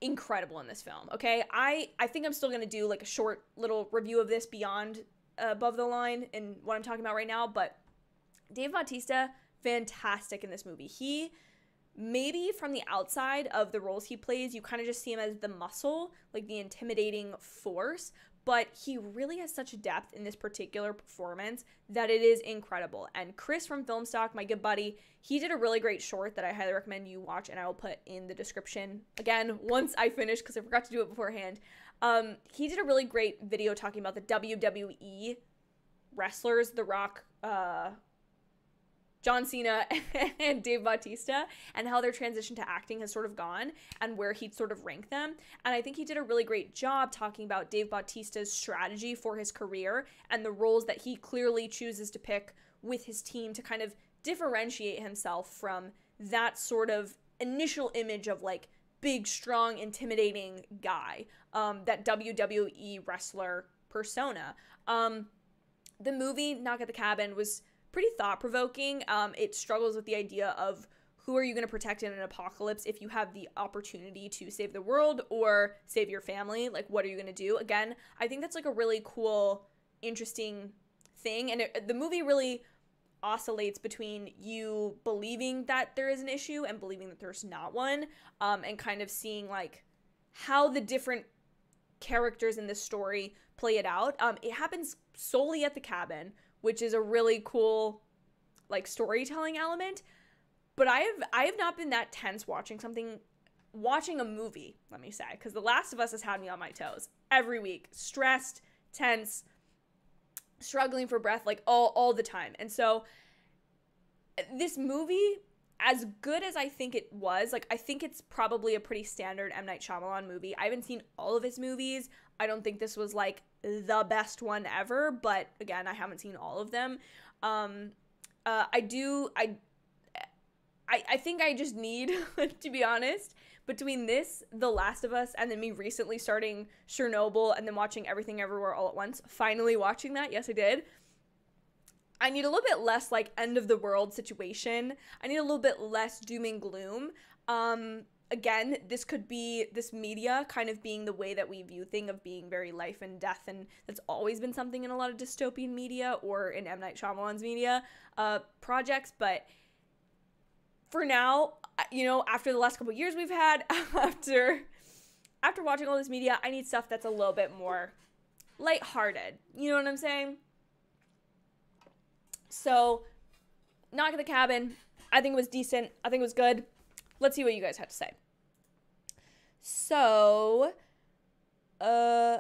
incredible in this film, okay? I, I think I'm still going to do, like, a short little review of this beyond uh, Above the Line and what I'm talking about right now, but Dave Bautista, fantastic in this movie. He, maybe from the outside of the roles he plays, you kind of just see him as the muscle, like the intimidating force, but he really has such depth in this particular performance that it is incredible. And Chris from Filmstock, my good buddy, he did a really great short that I highly recommend you watch, and I will put in the description again once I finish because I forgot to do it beforehand. Um, he did a really great video talking about the W W E wrestlers, The Rock, uh, John Cena and Dave Bautista, and how their transition to acting has sort of gone and where he'd sort of rank them. And I think he did a really great job talking about Dave Bautista's strategy for his career and the roles that he clearly chooses to pick with his team to kind of differentiate himself from that sort of initial image of, like, big, strong, intimidating guy, um, that W W E wrestler persona. Um, the movie Knock at the Cabin was pretty thought-provoking. Um, it struggles with the idea of who are you going to protect in an apocalypse if you have the opportunity to save the world or save your family. Like, what are you going to do? Again, I think that's, like, a really cool, interesting thing. And it, the movie really oscillates between you believing that there is an issue and believing that there's not one, um, and kind of seeing, like, how the different characters in this story play it out. Um, it happens solely at the cabin, which is a really cool, like, storytelling element. But I have I have not been that tense watching something, watching a movie, let me say, because The Last of Us has had me on my toes every week. Stressed, tense, struggling for breath, like, all, all the time. And so this movie, as good as I think it was, like, I think it's probably a pretty standard M. Night Shyamalan movie. I haven't seen all of his movies. I don't think this was, like, the best one ever, but again, I haven't seen all of them. Um, uh, I do, I, I, I think I just need, to be honest, between this, The Last of Us, and then me recently starting Chernobyl and then watching Everything Everywhere All at Once, finally watching that, yes I did, I need a little bit less, like, end of the world situation. I need a little bit less doom and gloom. Um, Again, this could be this media kind of being the way that we view thing of being very life and death, and that's always been something in a lot of dystopian media or in M. Night Shyamalan's media uh, projects. But for now, you know, after the last couple of years we've had, after after watching all this media, I need stuff that's a little bit more lighthearted. You know what I'm saying? So, Knock at the Cabin, I think it was decent. I think it was good. Let's see what you guys have to say. So, uh,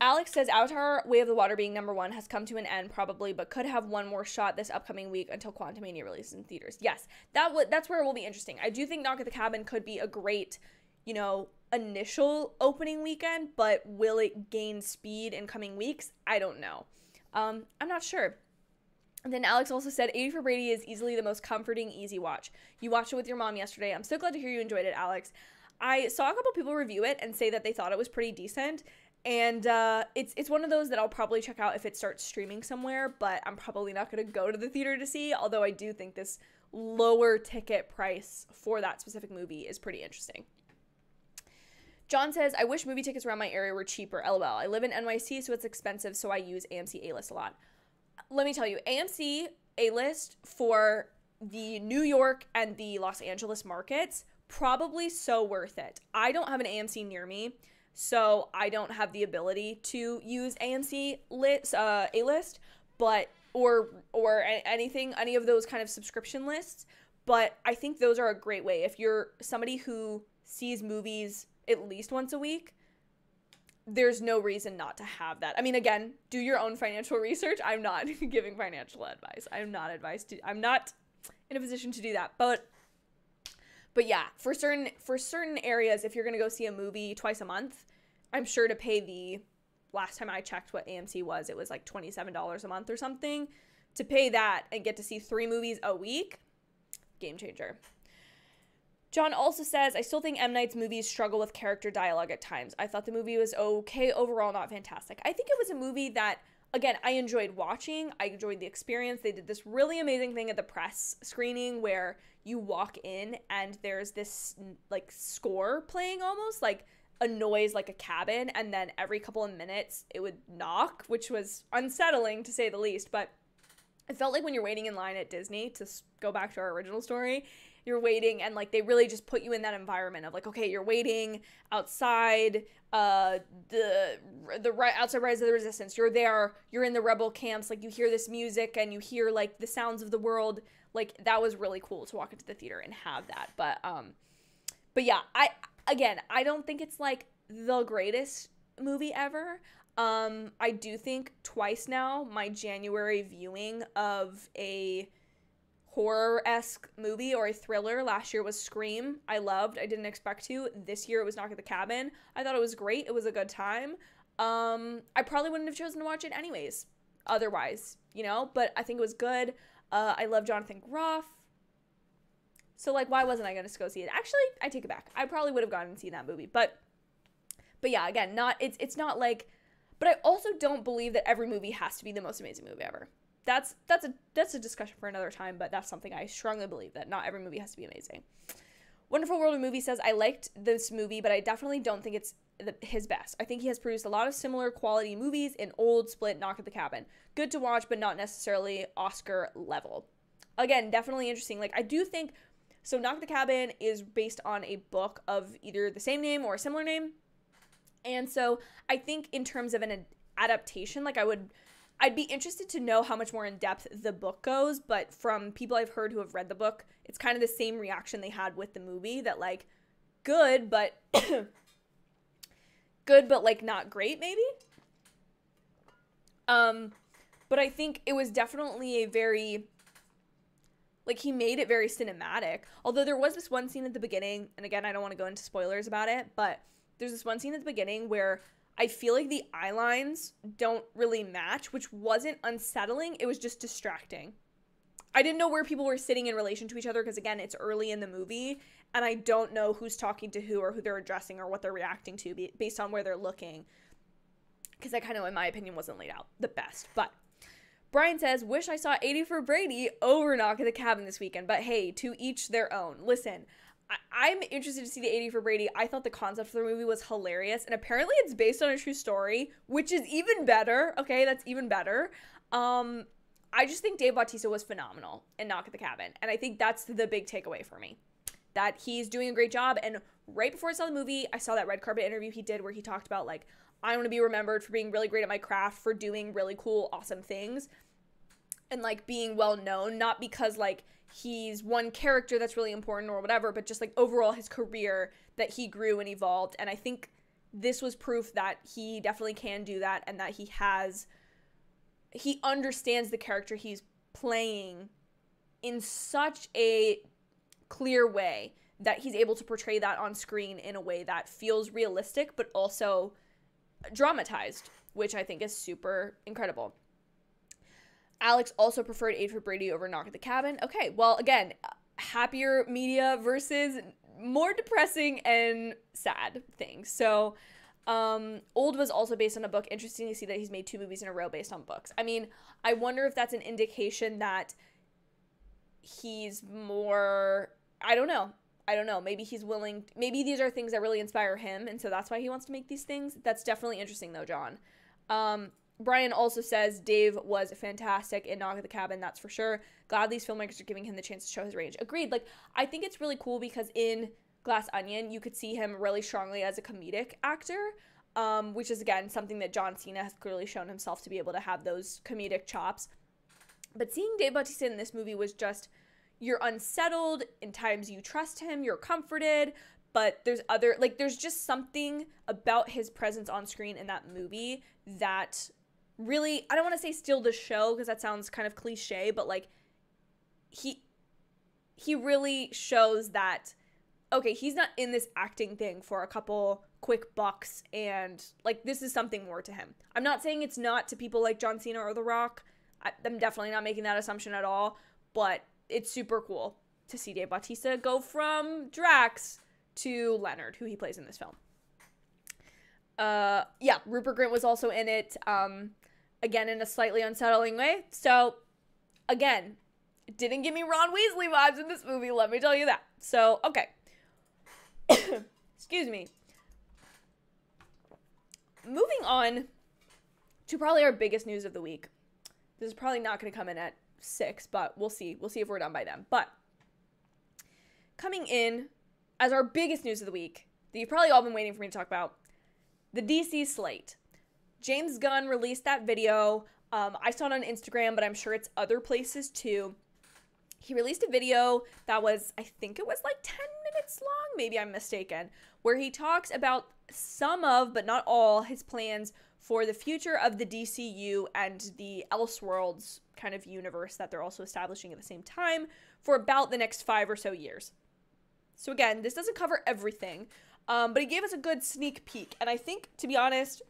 Alex says, Avatar, Way of the Water being number one has come to an end probably, but could have one more shot this upcoming week until Quantumania releases in theaters. Yes, that that's where it will be interesting. I do think Knock at the Cabin could be a great, you know, initial opening weekend, but will it gain speed in coming weeks? I don't know. Um, I'm not sure. And then Alex also said, eighty for Brady is easily the most comforting, easy watch. You watched it with your mom yesterday. I'm so glad to hear you enjoyed it, Alex. I saw a couple people review it and say that they thought it was pretty decent. And uh, it's it's one of those that I'll probably check out if it starts streaming somewhere, but I'm probably not going to go to the theater to see, although I do think this lower ticket price for that specific movie is pretty interesting. John says, I wish movie tickets around my area were cheaper, lol. I live in N Y C, so it's expensive, so I use A M C A-List a lot. Let me tell you, A M C A-List for the New York and the Los Angeles markets, probably so worth it. I don't have an A M C near me, so I don't have the ability to use A M C list, uh, A-List, but or or anything, any of those kind of subscription lists. But I think those are a great way if you're somebody who sees movies at least once a week. there's no reason not to have that. I mean, again, do your own financial research. I'm not giving financial advice. I'm not advice to, I'm not in a position to do that. But, but yeah, for certain, for certain areas, if you're going to go see a movie twice a month, I'm sure to pay the, last time I checked what A M C was, it was like twenty-seven dollars a month or something. To pay that and get to see three movies a week, game changer. John also says, I still think M. Night's movies struggle with character dialogue at times. I thought the movie was okay overall, not fantastic. I think it was a movie that, again, I enjoyed watching. I enjoyed the experience. They did this really amazing thing at the press screening where you walk in and there's this like score playing almost, like a noise like a cabin, and then every couple of minutes it would knock, which was unsettling to say the least. But it felt like when you're waiting in line at Disney, to go back to our original story, you're waiting and like they really just put you in that environment of like, okay, you're waiting outside uh the the right outside Rise of the Resistance, you're there, you're in the rebel camps, like you hear this music and you hear like the sounds of the world. Like that was really cool to walk into the theater and have that. But um but yeah, I again, I don't think it's like the greatest movie ever. um I do think twice now my January viewing of a horror-esque movie or a thriller. Last year was Scream. I loved. I didn't expect to. This year it was Knock at the Cabin. I thought it was great. It was a good time. Um, I probably wouldn't have chosen to watch it anyways, otherwise, you know, but I think it was good. Uh, I love Jonathan Groff. So like, why wasn't I going to go see it? Actually, I take it back. I probably would have gone and seen that movie, but, but yeah, again, not, it's, it's not like, but I also don't believe that every movie has to be the most amazing movie ever. That's that's a that's a discussion for another time, but that's something I strongly believe, that not every movie has to be amazing. Wonderful World of Movie says, I liked this movie, but I definitely don't think it's the, his best. I think he has produced a lot of similar quality movies in Old, Split, Knock at the Cabin. Good to watch, but not necessarily Oscar level. Again, definitely interesting. Like I do think, so Knock at the Cabin is based on a book of either the same name or a similar name. And so I think in terms of an adaptation, like I would... I'd be interested to know how much more in depth the book goes, but from people I've heard who have read the book, it's kind of the same reaction they had with the movie, that like, good, but, good, but like not great maybe. Um, but I think it was definitely a very, like he made it very cinematic, although there was this one scene at the beginning, and again, I don't want to go into spoilers about it, but there's this one scene at the beginning where I feel like the eye lines don't really match, which wasn't unsettling. It was just distracting. I didn't know where people were sitting in relation to each other because, again, it's early in the movie, and I don't know who's talking to who or who they're addressing or what they're reacting to based on where they're looking, because that kind of, in my opinion, wasn't laid out the best. But Brian says, wish I saw eighty for Brady over Knock at the Cabin this weekend, but hey, to each their own. Listen, I'm interested to see the eighty for Brady. I thought the concept for the movie was hilarious, and apparently it's based on a true story, which is even better. Okay, that's even better. Um, I just think Dave Bautista was phenomenal in Knock at the Cabin, and I think that's the big takeaway for me, that he's doing a great job. And right before I saw the movie, I saw that red carpet interview he did where he talked about, like, I want to be remembered for being really great at my craft, for doing really cool, awesome things, and, like, being well-known, not because, like, he's one character that's really important or whatever, but just like overall his career, that he grew and evolved. And I think this was proof that he definitely can do that, and that he has, he understands the character he's playing in such a clear way that he's able to portray that on screen in a way that feels realistic, but also dramatized, which I think is super incredible. Alex also preferred eighty for Brady over Knock at the Cabin. Okay, well, again, happier media versus more depressing and sad things. So, um, Old was also based on a book. Interesting to see that he's made two movies in a row based on books. I mean, I wonder if that's an indication that he's more, I don't know. I don't know. Maybe he's willing, maybe these are things that really inspire him, and so that's why he wants to make these things. That's definitely interesting though, John. Um... Brian also says Dave was fantastic in Knock at the Cabin, that's for sure. Glad these filmmakers are giving him the chance to show his range. Agreed. Like, I think it's really cool because in Glass Onion, you could see him really strongly as a comedic actor, um, which is, again, something that John Cena has clearly shown himself to be able to have those comedic chops. But seeing Dave Bautista in this movie was just, you're unsettled, in times you trust him, you're comforted, But there's other, like, there's just something about his presence on screen in that movie that really, I don't want to say steal the show because that sounds kind of cliche, but, like, he he really shows that, okay, he's not in this acting thing for a couple quick bucks and, like, this is something more to him. I'm not saying it's not to people like John Cena or The Rock. I, I'm definitely not making that assumption at all, but it's super cool to see Dave Bautista go from Drax to Leonard, who he plays in this film. Uh, yeah, Rupert Grint was also in it, um, again, in a slightly unsettling way. So, again, it didn't give me Ron Weasley vibes in this movie, let me tell you that. So, okay. Excuse me. Moving on to probably our biggest news of the week. This is probably not going to come in at six, but we'll see. We'll see if we're done by then. But coming in as our biggest news of the week, that you've probably all been waiting for me to talk about, the D C slate. James Gunn released that video. Um, I saw it on Instagram, but I'm sure it's other places too. He released a video that was, I think it was like ten minutes long, maybe I'm mistaken, where he talks about some of, but not all, his plans for the future of the D C U and the Elseworlds kind of universe that they're also establishing at the same time for about the next five or so years. So again, this doesn't cover everything, um, but he gave us a good sneak peek. And I think, to be honest,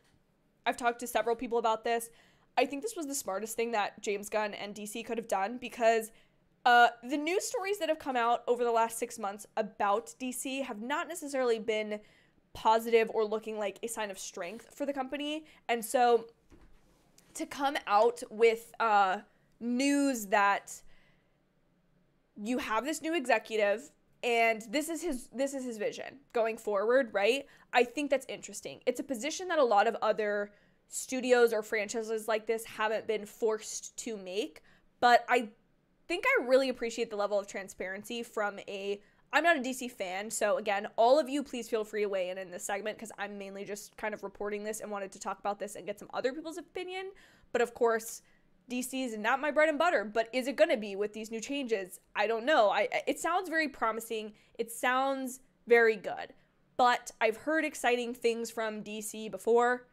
I've talked to several people about this. I think this was the smartest thing that James Gunn and D C could have done, because uh, the news stories that have come out over the last six months about D C have not necessarily been positive or looking like a sign of strength for the company. And so to come out with uh, news that you have this new executive and this is his this is his vision going forward, right? I think that's interesting. It's a position that a lot of other studios or franchises like this haven't been forced to make, but I think I really appreciate the level of transparency from a, I'm not a D C fan, so again, all of you please feel free to weigh in in this segment, because I'm mainly just kind of reporting this and wanted to talk about this and get some other people's opinion. But of course, D C is not my bread and butter, but is it going to be with these new changes? I don't know. I, it sounds very promising. It sounds very good, but I've heard exciting things from D C before,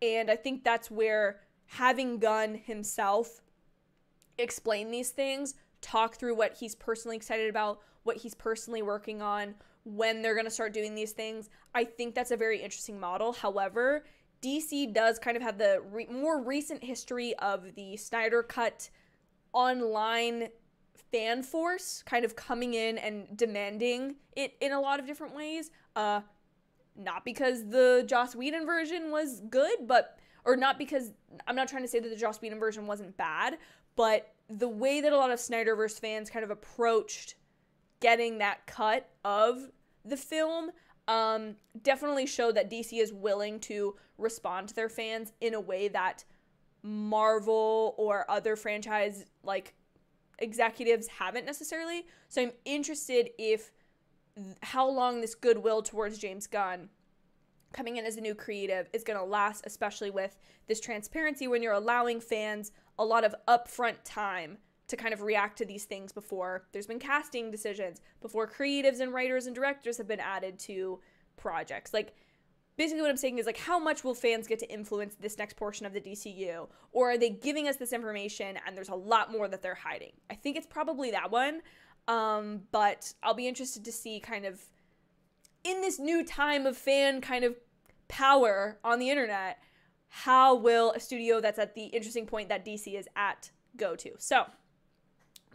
and I think that's where having Gunn himself explain these things, talk through what he's personally excited about, what he's personally working on, when they're going to start doing these things, I think that's a very interesting model. However, D C does kind of have the re more recent history of the Snyder Cut online fan force kind of coming in and demanding it in a lot of different ways. Uh, not because the Joss Whedon version was good, but, or not because, I'm not trying to say that the Joss Whedon version wasn't bad, but the way that a lot of Snyderverse fans kind of approached getting that cut of the film um, definitely showed that D C is willing to respond to their fans in a way that Marvel or other franchise like executives haven't necessarily. So I'm interested if how long this goodwill towards James Gunn coming in as a new creative is going to last, especially with this transparency when you're allowing fans a lot of upfront time to kind of react to these things before there's been casting decisions, before creatives and writers and directors have been added to projects. Like, basically what I'm saying is, like, how much will fans get to influence this next portion of the D C U? Or are they giving us this information and there's a lot more that they're hiding? I think it's probably that one, um, but I'll be interested to see kind of in this new time of fan kind of power on the internet, how will a studio that's at the interesting point that D C is at go to? So,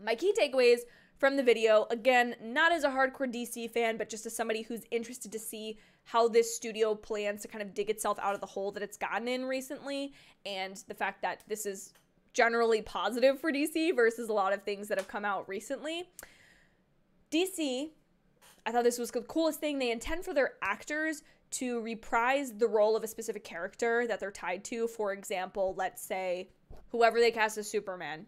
my key takeaways from the video, again, not as a hardcore D C fan, but just as somebody who's interested to see how this studio plans to kind of dig itself out of the hole that it's gotten in recently, and the fact that this is generally positive for D C versus a lot of things that have come out recently. D C, I thought this was the coolest thing. They intend for their actors to reprise the role of a specific character that they're tied to. For example, let's say whoever they cast as Superman,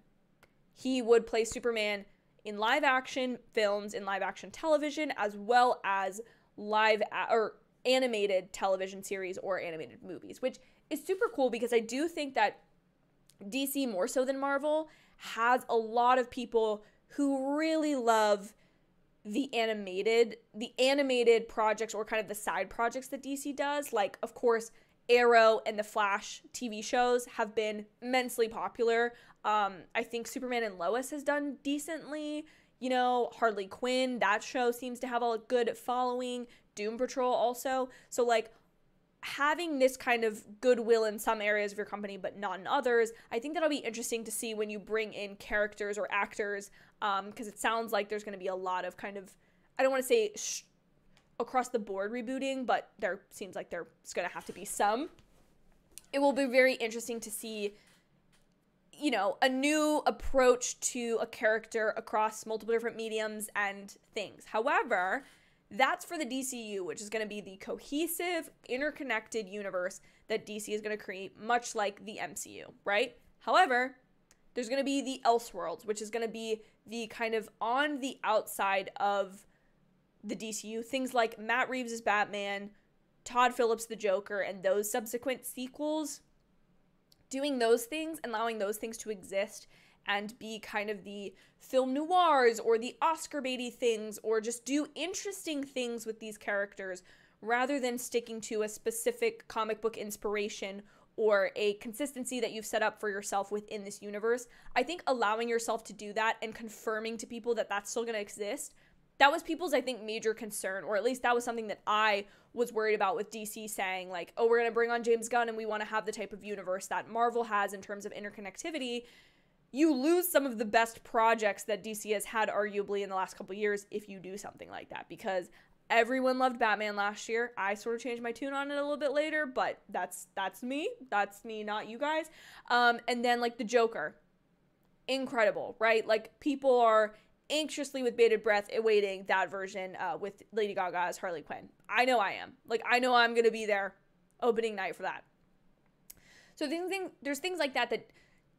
he would play Superman in live action films, in live action television, as well as live or animated television series or animated movies, which is super cool because I do think that D C, more so than Marvel, has a lot of people who really love the animated, the animated projects or kind of the side projects that D C does. Like, of course, Arrow and The Flash T V shows have been immensely popular. Um, I think Superman and Lois has done decently. You know, Harley Quinn, that show seems to have a good following. Doom Patrol also. So, like, having this kind of goodwill in some areas of your company but not in others, I think that'll be interesting to see when you bring in characters or actors, um, because it sounds like there's going to be a lot of kind of, I don't want to say sh- across the board rebooting, but there seems like there's going to have to be some. It will be very interesting to see, you know, a new approach to a character across multiple different mediums and things. However, that's for the D C U, which is going to be the cohesive, interconnected universe that D C is going to create, much like the M C U, right? However, there's going to be the Elseworlds, which is going to be the kind of on the outside of the D C U. Things like Matt Reeves' Batman, Todd Phillips' The Joker, and those subsequent sequels. Doing those things, allowing those things to exist and be kind of the film noirs or the Oscar baity things, or just do interesting things with these characters rather than sticking to a specific comic book inspiration or a consistency that you've set up for yourself within this universe. I think allowing yourself to do that and confirming to people that that's still going to exist, that was people's, I think, major concern, or at least that was something that I was worried about with D C saying, like, oh, we're going to bring on James Gunn and we want to have the type of universe that Marvel has in terms of interconnectivity. You lose some of the best projects that D C has had arguably in the last couple years if you do something like that, because everyone loved Batman last year. I sort of changed my tune on it a little bit later, but that's that's me. That's me, not you guys. Um, and then, like, the Joker. Incredible, right? Like, people are anxiously with bated breath awaiting that version uh, with Lady Gaga as Harley Quinn. I know I am. Like, I know I'm going to be there opening night for that. So there's things like that that,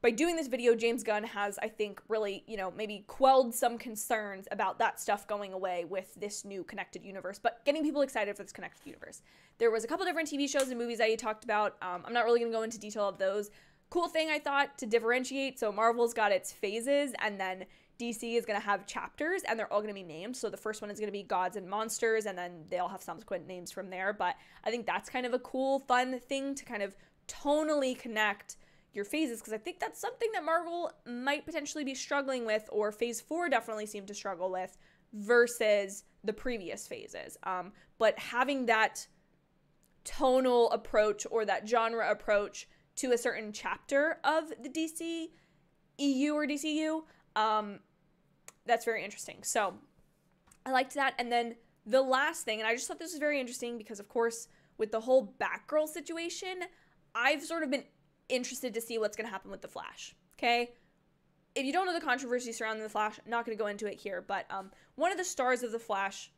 by doing this video, James Gunn has, I think, really, you know, maybe quelled some concerns about that stuff going away with this new connected universe, but getting people excited for this connected universe. There was a couple different T V shows and movies I talked about. Um, I'm not really going to go into detail of those. Cool thing, I thought, to differentiate. So Marvel's got its phases, and then D C is going to have chapters, and they're all going to be named. So the first one is going to be Gods and Monsters, and then they'll have subsequent names from there. But I think that's kind of a cool, fun thing to kind of tonally connect your phases, because I think that's something that Marvel might potentially be struggling with, or phase four definitely seemed to struggle with versus the previous phases. Um, but having that tonal approach or that genre approach to a certain chapter of the D C E U or D C U, um, that's very interesting. So I liked that. And then the last thing, and I just thought this was very interesting because, of course, with the whole Batgirl situation, I've sort of been interested to see what's going to happen with The Flash, okay? If you don't know the controversy surrounding The Flash, I'm not going to go into it here, but um, one of the stars of The Flash,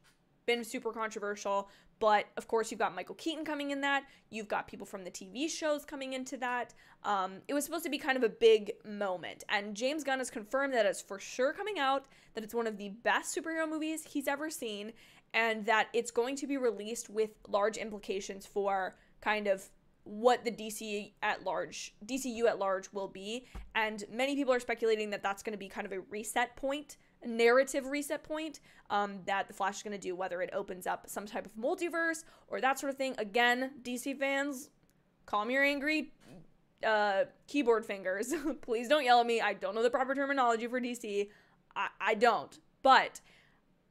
been super controversial, but of course you've got Michael Keaton coming in that, you've got people from the T V shows coming into that. Um, it was supposed to be kind of a big moment, and James Gunn has confirmed that it's for sure coming out, that it's one of the best superhero movies he's ever seen, and that it's going to be released with large implications for kind of what the D C at large, D C U at large will be. And many people are speculating that that's going to be kind of a reset point, a narrative reset point, um, that The Flash is going to do, whether it opens up some type of multiverse or that sort of thing. Again, D C fans, calm your angry uh, keyboard fingers. Please don't yell at me. I don't know the proper terminology for D C. I, I don't. But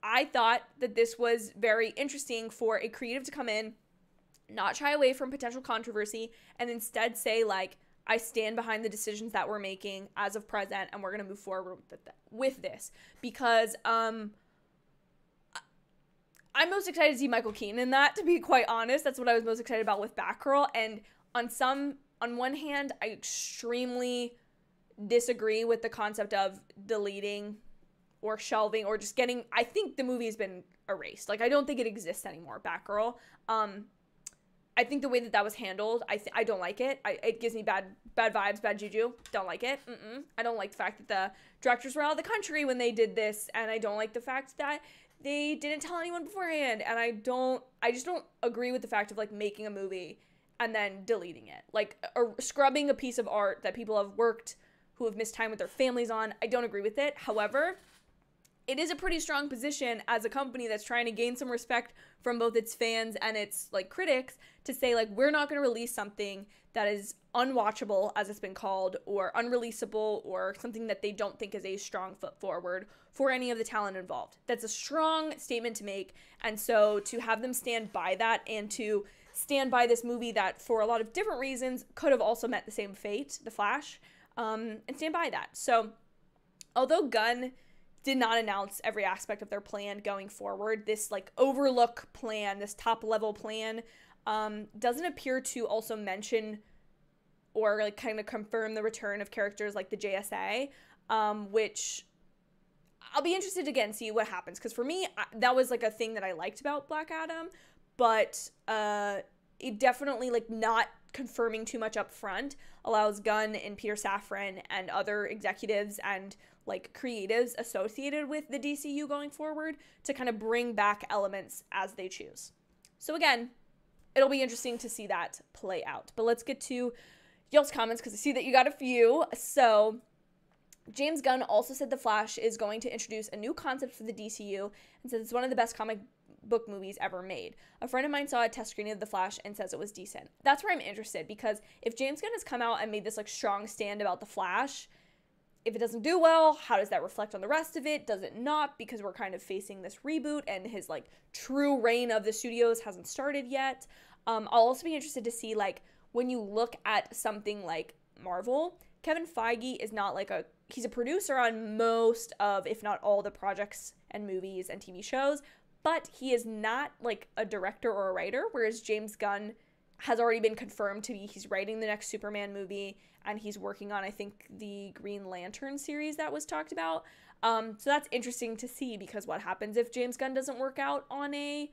I thought that this was very interesting for a creative to come in, not shy away from potential controversy, and instead say, like, I stand behind the decisions that we're making as of present, and we're going to move forward with this. Because um, I'm most excited to see Michael Keaton in that, to be quite honest. That's what I was most excited about with Batgirl. And on some, on one hand, I extremely disagree with the concept of deleting or shelving or just getting, I think the movie has been erased. Like, I don't think it exists anymore, Batgirl. Um... I think the way that that was handled, I th I don't like it. I, it gives me bad bad vibes, bad juju. Don't like it. Mm-mm. I don't like the fact that the directors were out of the country when they did this, and I don't like the fact that they didn't tell anyone beforehand, and I don't, I just don't agree with the fact of, like, making a movie and then deleting it. Like, a, scrubbing a piece of art that people have worked, who have missed time with their families on, I don't agree with it. However, it is a pretty strong position as a company that's trying to gain some respect from both its fans and its like critics to say like, we're not going to release something that is unwatchable, as it's been called, or unreleasable, or something that they don't think is a strong foot forward for any of the talent involved. That's a strong statement to make. And so to have them stand by that and to stand by this movie that for a lot of different reasons could have also met the same fate, The Flash, um, and stand by that. So although Gunn did not announce every aspect of their plan going forward, this like overlook plan, this top level plan, um, doesn't appear to also mention or like kind of confirm the return of characters like the J S A, um, which I'll be interested to again see what happens. Because for me, I, that was like a thing that I liked about Black Adam, but uh, it definitely like not confirming too much up front allows Gunn and Peter Safran and other executives and like creatives associated with the D C U going forward to kind of bring back elements as they choose. So again, it'll be interesting to see that play out. But let's get to y'all's comments, because I see that you got a few. So James Gunn also said The Flash is going to introduce a new concept for the D C U and said it's one of the best comic book movies ever made. A friend of mine saw a test screening of The Flash and says it was decent. That's where I'm interested, because if James Gunn has come out and made this like strong stand about The Flash, if it doesn't do well, how does that reflect on the rest of it? Does it not? Because we're kind of facing this reboot and his like true reign of the studios hasn't started yet. Um, I'll also be interested to see like when you look at something like Marvel, Kevin Feige is not like a, he's a producer on most of, if not all, the projects and movies and T V shows, but he is not like a director or a writer, whereas James Gunn has already been confirmed to be, he's writing the next Superman movie, and he's working on, I think, the Green Lantern series that was talked about. Um, so that's interesting to see, because what happens if James Gunn doesn't work out on a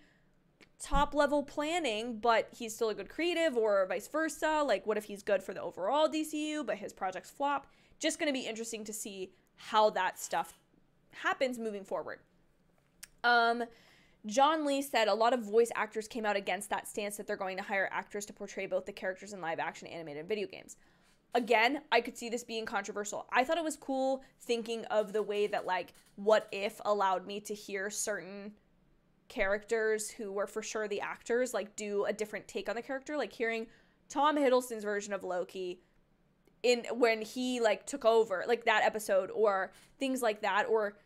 top-level planning, but he's still a good creative, or vice versa? Like, what if he's good for the overall D C U, but his projects flop? Just going to be interesting to see how that stuff happens moving forward. Um... John Lee said a lot of voice actors came out against that stance that they're going to hire actors to portray both the characters in live action, animated, and video games. Again, I could see this being controversial. I thought it was cool thinking of the way that like What If allowed me to hear certain characters who were for sure the actors like do a different take on the character, like hearing Tom Hiddleston's version of Loki in when he like took over like that episode, or things like that, or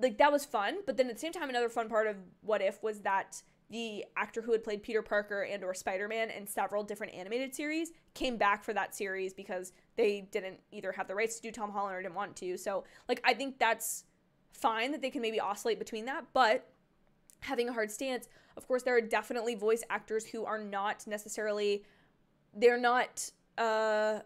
like that was fun. But then at the same time, another fun part of What If was that the actor who had played Peter Parker and or Spider-Man in several different animated series came back for that series because they didn't either have the rights to do Tom Holland or didn't want to. So like, I think that's fine that they can maybe oscillate between that, but having a hard stance, of course, there are definitely voice actors who are not necessarily, they're not, uh,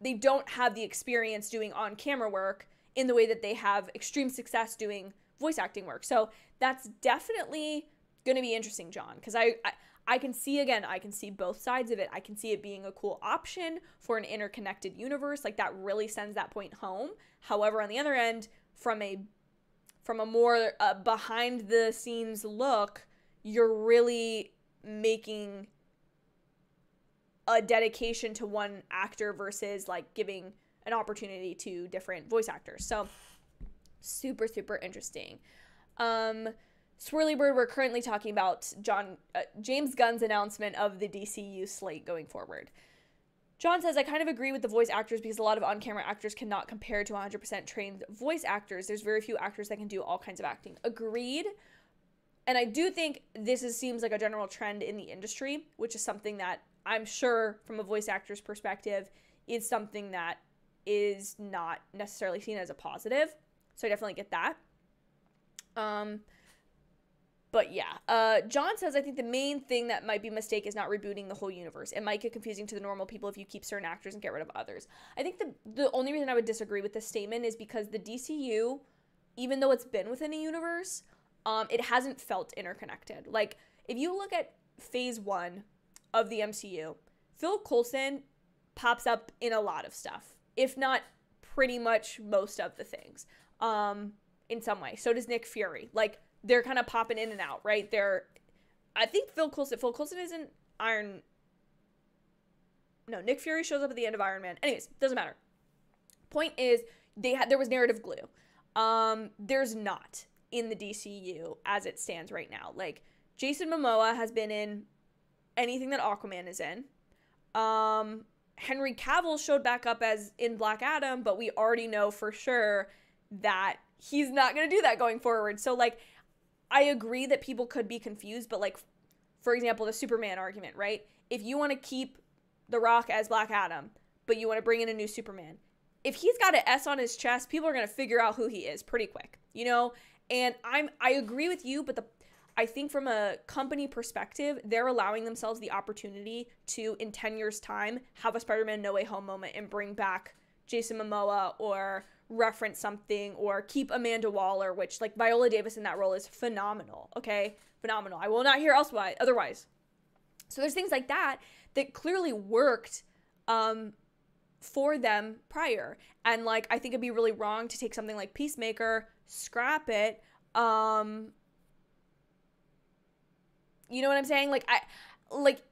they don't have the experience doing on-camera work in the way that they have extreme success doing voice acting work. So that's definitely going to be interesting, John, because I, I I can see, again, I can see both sides of it. I can see it being a cool option for an interconnected universe. Like, that really sends that point home. However, on the other end, from a, from a more uh, behind-the-scenes look, you're really making a dedication to one actor versus, like, giving an opportunity to different voice actors. So super, super interesting. Um, Swirly Bird, we're currently talking about John uh, James Gunn's announcement of the D C U slate going forward. John says, I kind of agree with the voice actors because a lot of on-camera actors cannot compare to one hundred percent trained voice actors. There's very few actors that can do all kinds of acting. Agreed. And I do think this is, seems like a general trend in the industry, which is something that I'm sure from a voice actor's perspective is something that is not necessarily seen as a positive. So I definitely get that. Um, but yeah, uh, John says, I think the main thing that might be a mistake is not rebooting the whole universe. It might get confusing to the normal people if you keep certain actors and get rid of others. I think the, the only reason I would disagree with this statement is because the D C U, even though it's been within a universe, um, it hasn't felt interconnected. Like, if you look at phase one of the M C U, Phil Coulson pops up in a lot of stuff, if not pretty much most of the things, um, in some way. So does Nick Fury. Like, they're kind of popping in and out, right? They're, I think Phil Coulson, Phil Coulson is in Iron, no, Nick Fury shows up at the end of Iron Man. Anyways, doesn't matter. Point is, they had, there was narrative glue. Um, there's not in the D C U as it stands right now. Like, Jason Momoa has been in anything that Aquaman is in. Um, Henry Cavill showed back up as in Black Adam, but we already know for sure that he's not going to do that going forward. So, like, I agree that people could be confused, but, like, for example, the Superman argument, right? If you want to keep The Rock as Black Adam, but you want to bring in a new Superman, if he's got an S on his chest, people are going to figure out who he is pretty quick, you know? And I'm, I agree with you, but the, I think from a company perspective, they're allowing themselves the opportunity to, in ten years' time, have a Spider-Man No Way Home moment and bring back Jason Momoa or reference something, or keep Amanda Waller, which, like, Viola Davis in that role is phenomenal, okay? Phenomenal. I will not hear elsewise, otherwise. So there's things like that that clearly worked um, for them prior. And, like, I think it'd be really wrong to take something like Peacemaker, scrap it. Um, you know what I'm saying? Like, I, like,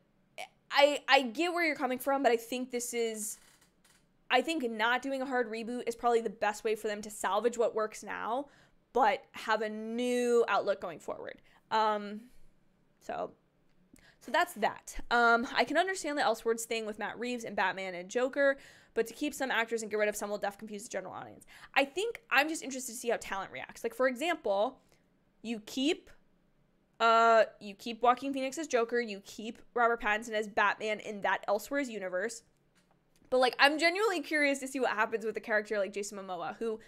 I, I get where you're coming from, but I think this is... I think not doing a hard reboot is probably the best way for them to salvage what works now, but have a new outlook going forward. Um, so, so that's that. Um, I can understand the Elseworlds thing with Matt Reeves and Batman and Joker, but to keep some actors and get rid of some will definitely confuse the general audience. I think I'm just interested to see how talent reacts. Like, for example, you keep, uh, you keep Joaquin Phoenix as Joker, you keep Robert Pattinson as Batman in that Elseworlds universe. But, like, I'm genuinely curious to see what happens with a character like Jason Momoa, who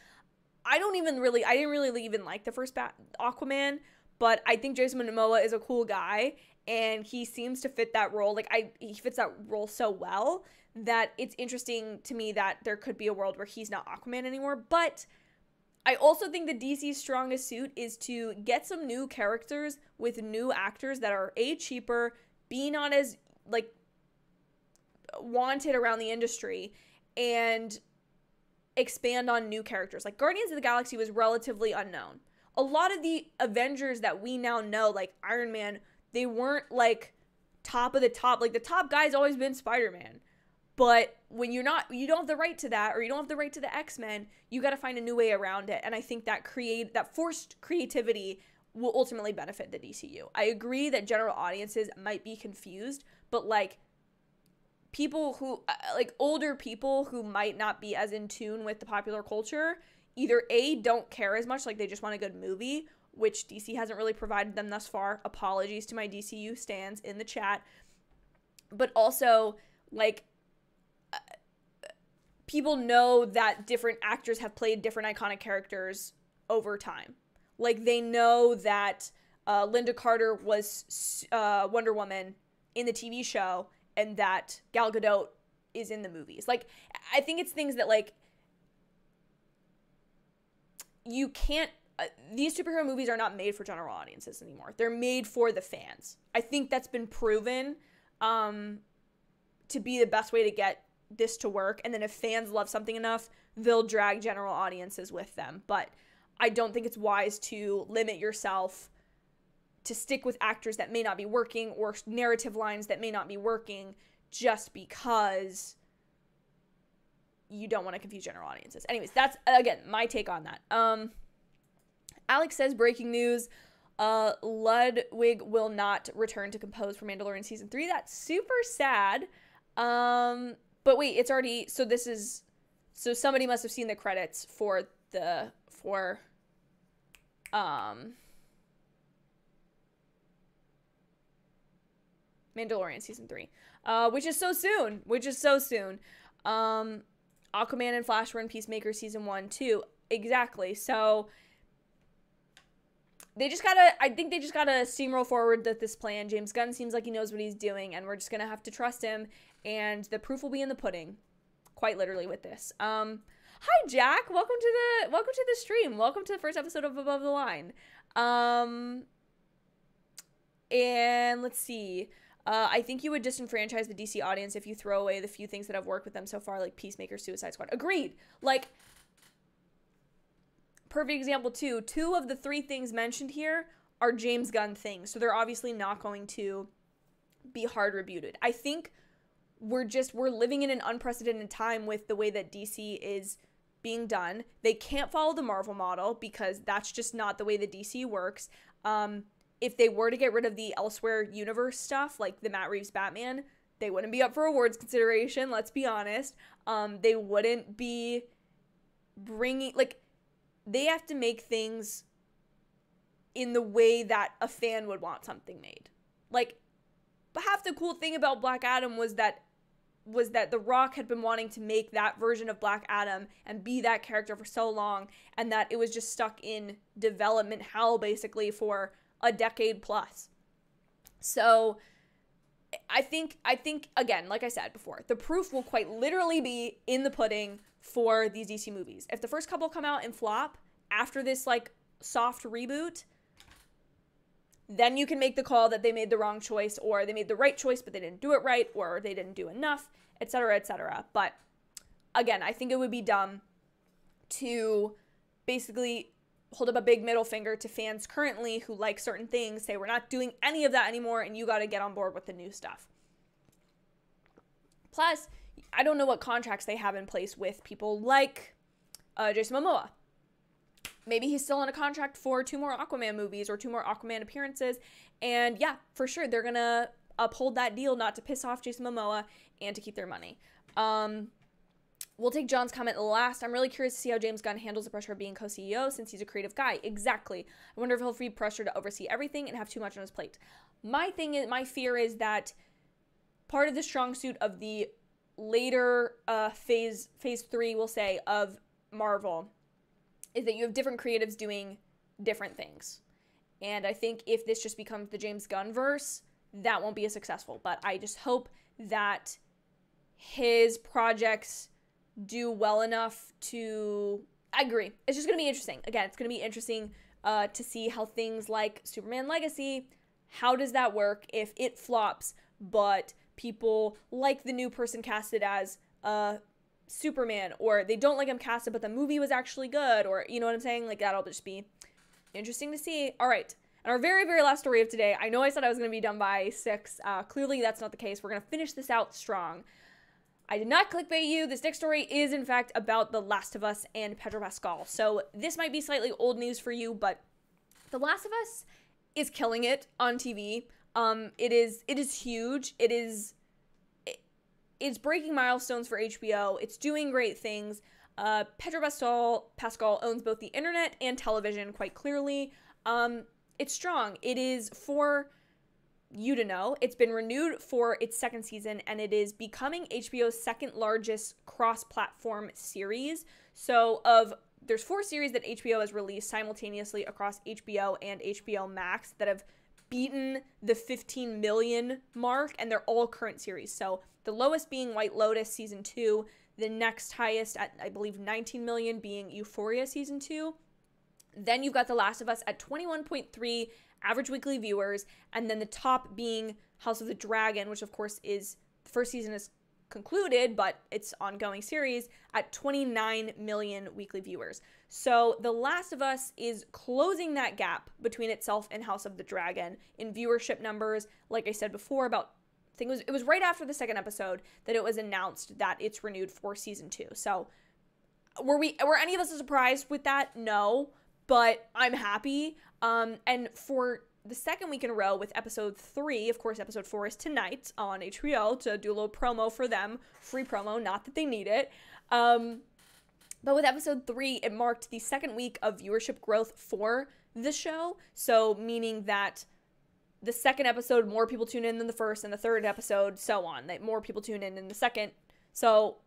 I don't even really, I didn't really even like the first Bat Aquaman, but I think Jason Momoa is a cool guy, and he seems to fit that role. Like, I, he fits that role so well that it's interesting to me that there could be a world where he's not Aquaman anymore. But I also think that D C's strongest suit is to get some new characters with new actors that are, A, cheaper, B, not as, like, wanted around the industry, and expand on new characters. Like, Guardians of the Galaxy was relatively unknown. A lot of the Avengers that we now know, like Iron Man, they weren't, like, top of the top. Like, the top guy's always been Spider-Man. But when you're not, you don't have the right to that, or you don't have the right to the X-Men, you got to find a new way around it. And I think that create that forced creativity will ultimately benefit the D C U. I agree that general audiences might be confused, but, like, people who, like, older people who might not be as in tune with the popular culture, either A, don't care as much, like, they just want a good movie, which D C hasn't really provided them thus far. Apologies to my D C U stans in the chat. But also, like, uh, people know that different actors have played different iconic characters over time. Like, they know that uh, Linda Carter was uh, Wonder Woman in the T V show, and that Gal Gadot is in the movies. Like, I think it's things that, like, you can't, uh, these superhero movies are not made for general audiences anymore. They're made for the fans. I think that's been proven um, to be the best way to get this to work. And then if fans love something enough, they'll drag general audiences with them. But I don't think it's wise to limit yourself to stick with actors that may not be working, or narrative lines that may not be working, just because you don't want to confuse general audiences. Anyways, that's, again, my take on that. Um, Alex says, breaking news, uh, Ludwig will not return to compose for Mandalorian Season three. That's super sad. Um, but wait, it's already, so this is, so somebody must have seen the credits for the, for, um... Mandalorian Season three, uh, which is so soon, which is so soon. Um, Aquaman and Flash were in Peacemaker Season one, too. Exactly. So they just gotta, I think they just gotta steamroll forward with this plan. James Gunn seems like he knows what he's doing, and we're just gonna have to trust him, and the proof will be in the pudding, quite literally, with this. Um, hi, Jack. Welcome to the, welcome to the stream. Welcome to the first episode of Above the Line. Um, and let's see. Uh, I think you would disenfranchise the D C audience if you throw away the few things that have worked with them so far, like Peacemaker, Suicide Squad. Agreed. Like, perfect example, too. Two of the three things mentioned here are James Gunn things, so they're obviously not going to be hard rebuted. I think we're just, we're living in an unprecedented time with the way that D C is being done. They can't follow the Marvel model because that's just not the way the D C works. Um, if they were to get rid of the elsewhere universe stuff, like the Matt Reeves Batman, they wouldn't be up for awards consideration, let's be honest. Um, they wouldn't be bringing, like, they have to make things in the way that a fan would want something made. Like, half the cool thing about Black Adam was that was that The Rock had been wanting to make that version of Black Adam and be that character for so long, and that it was just stuck in development hell, basically, for a decade plus. So I think, I think again, like I said before, the proof will quite literally be in the pudding for these D C movies. If the first couple come out and flop after this, like, soft reboot, then you can make the call that they made the wrong choice, or they made the right choice but they didn't do it right, or they didn't do enough, et cetera, et cetera. But again, I think it would be dumb to basically hold up a big middle finger to fans currently who like certain things, say we're not doing any of that anymore and you got to get on board with the new stuff. Plus, I don't know what contracts they have in place with people like uh, Jason Momoa. Maybe he's still on a contract for two more Aquaman movies or two more Aquaman appearances. And yeah, for sure, they're going to uphold that deal not to piss off Jason Momoa and to keep their money. Um, we'll take John's comment last. I'm really curious to see how James Gunn handles the pressure of being co-C E O since he's a creative guy. Exactly. I wonder if he'll feel pressure to oversee everything and have too much on his plate. My thing is, my fear is that part of the strong suit of the later uh, phase, phase three, we'll say, of Marvel is that you have different creatives doing different things. And I think if this just becomes the James Gunn verse, that won't be as successful. But I just hope that his projects do well enough to... I agree. It's just going to be interesting. Again, it's going to be interesting uh, to see how things like Superman Legacy, how does that work if it flops, but people like the new person casted as... Uh, Superman, or they don't like him casted but the movie was actually good, or you know what I'm saying? Like, that'll just be interesting to see. All right, and our very very last story of today, I know I said I was going to be done by six, uh clearly that's not the case. We're going to finish this out strong. I did not clickbait you. This next story is in fact about The Last of Us and Pedro Pascal. So this might be slightly old news for you, but The Last of Us is killing it on T V. um it is it is huge. It is It's breaking milestones for H B O. It's doing great things. Uh, Pedro Pascal, Pascal owns both the internet and television, quite clearly. Um, it's strong. It is, for you to know, it's been renewed for its second season, and it is becoming H B O's second largest cross-platform series. So of there's four series that H B O has released simultaneously across H B O and H B O Max that have beaten the fifteen million mark, and they're all current series. So the lowest being White Lotus season two, the next highest at, I believe, nineteen million being Euphoria season two. Then you've got The Last of Us at twenty-one point three average weekly viewers, and then the top being House of the Dragon, which of course is, the first season is concluded, but it's ongoing series, at twenty-nine million weekly viewers. So The Last of Us is closing that gap between itself and House of the Dragon in viewership numbers. Like I said before, about I think it was, it was right after the second episode that it was announced that it's renewed for season two. So were we were any of us surprised with that? No, but I'm happy. Um, and for the second week in a row with episode three, of course, episode four is tonight on H B O, to do a little promo for them, free promo, not that they need it. Um, but with episode three, it marked the second week of viewership growth for the show. So meaning that the second episode, more people tune in than the first, and the third episode, so on, that more people tune in than the second. So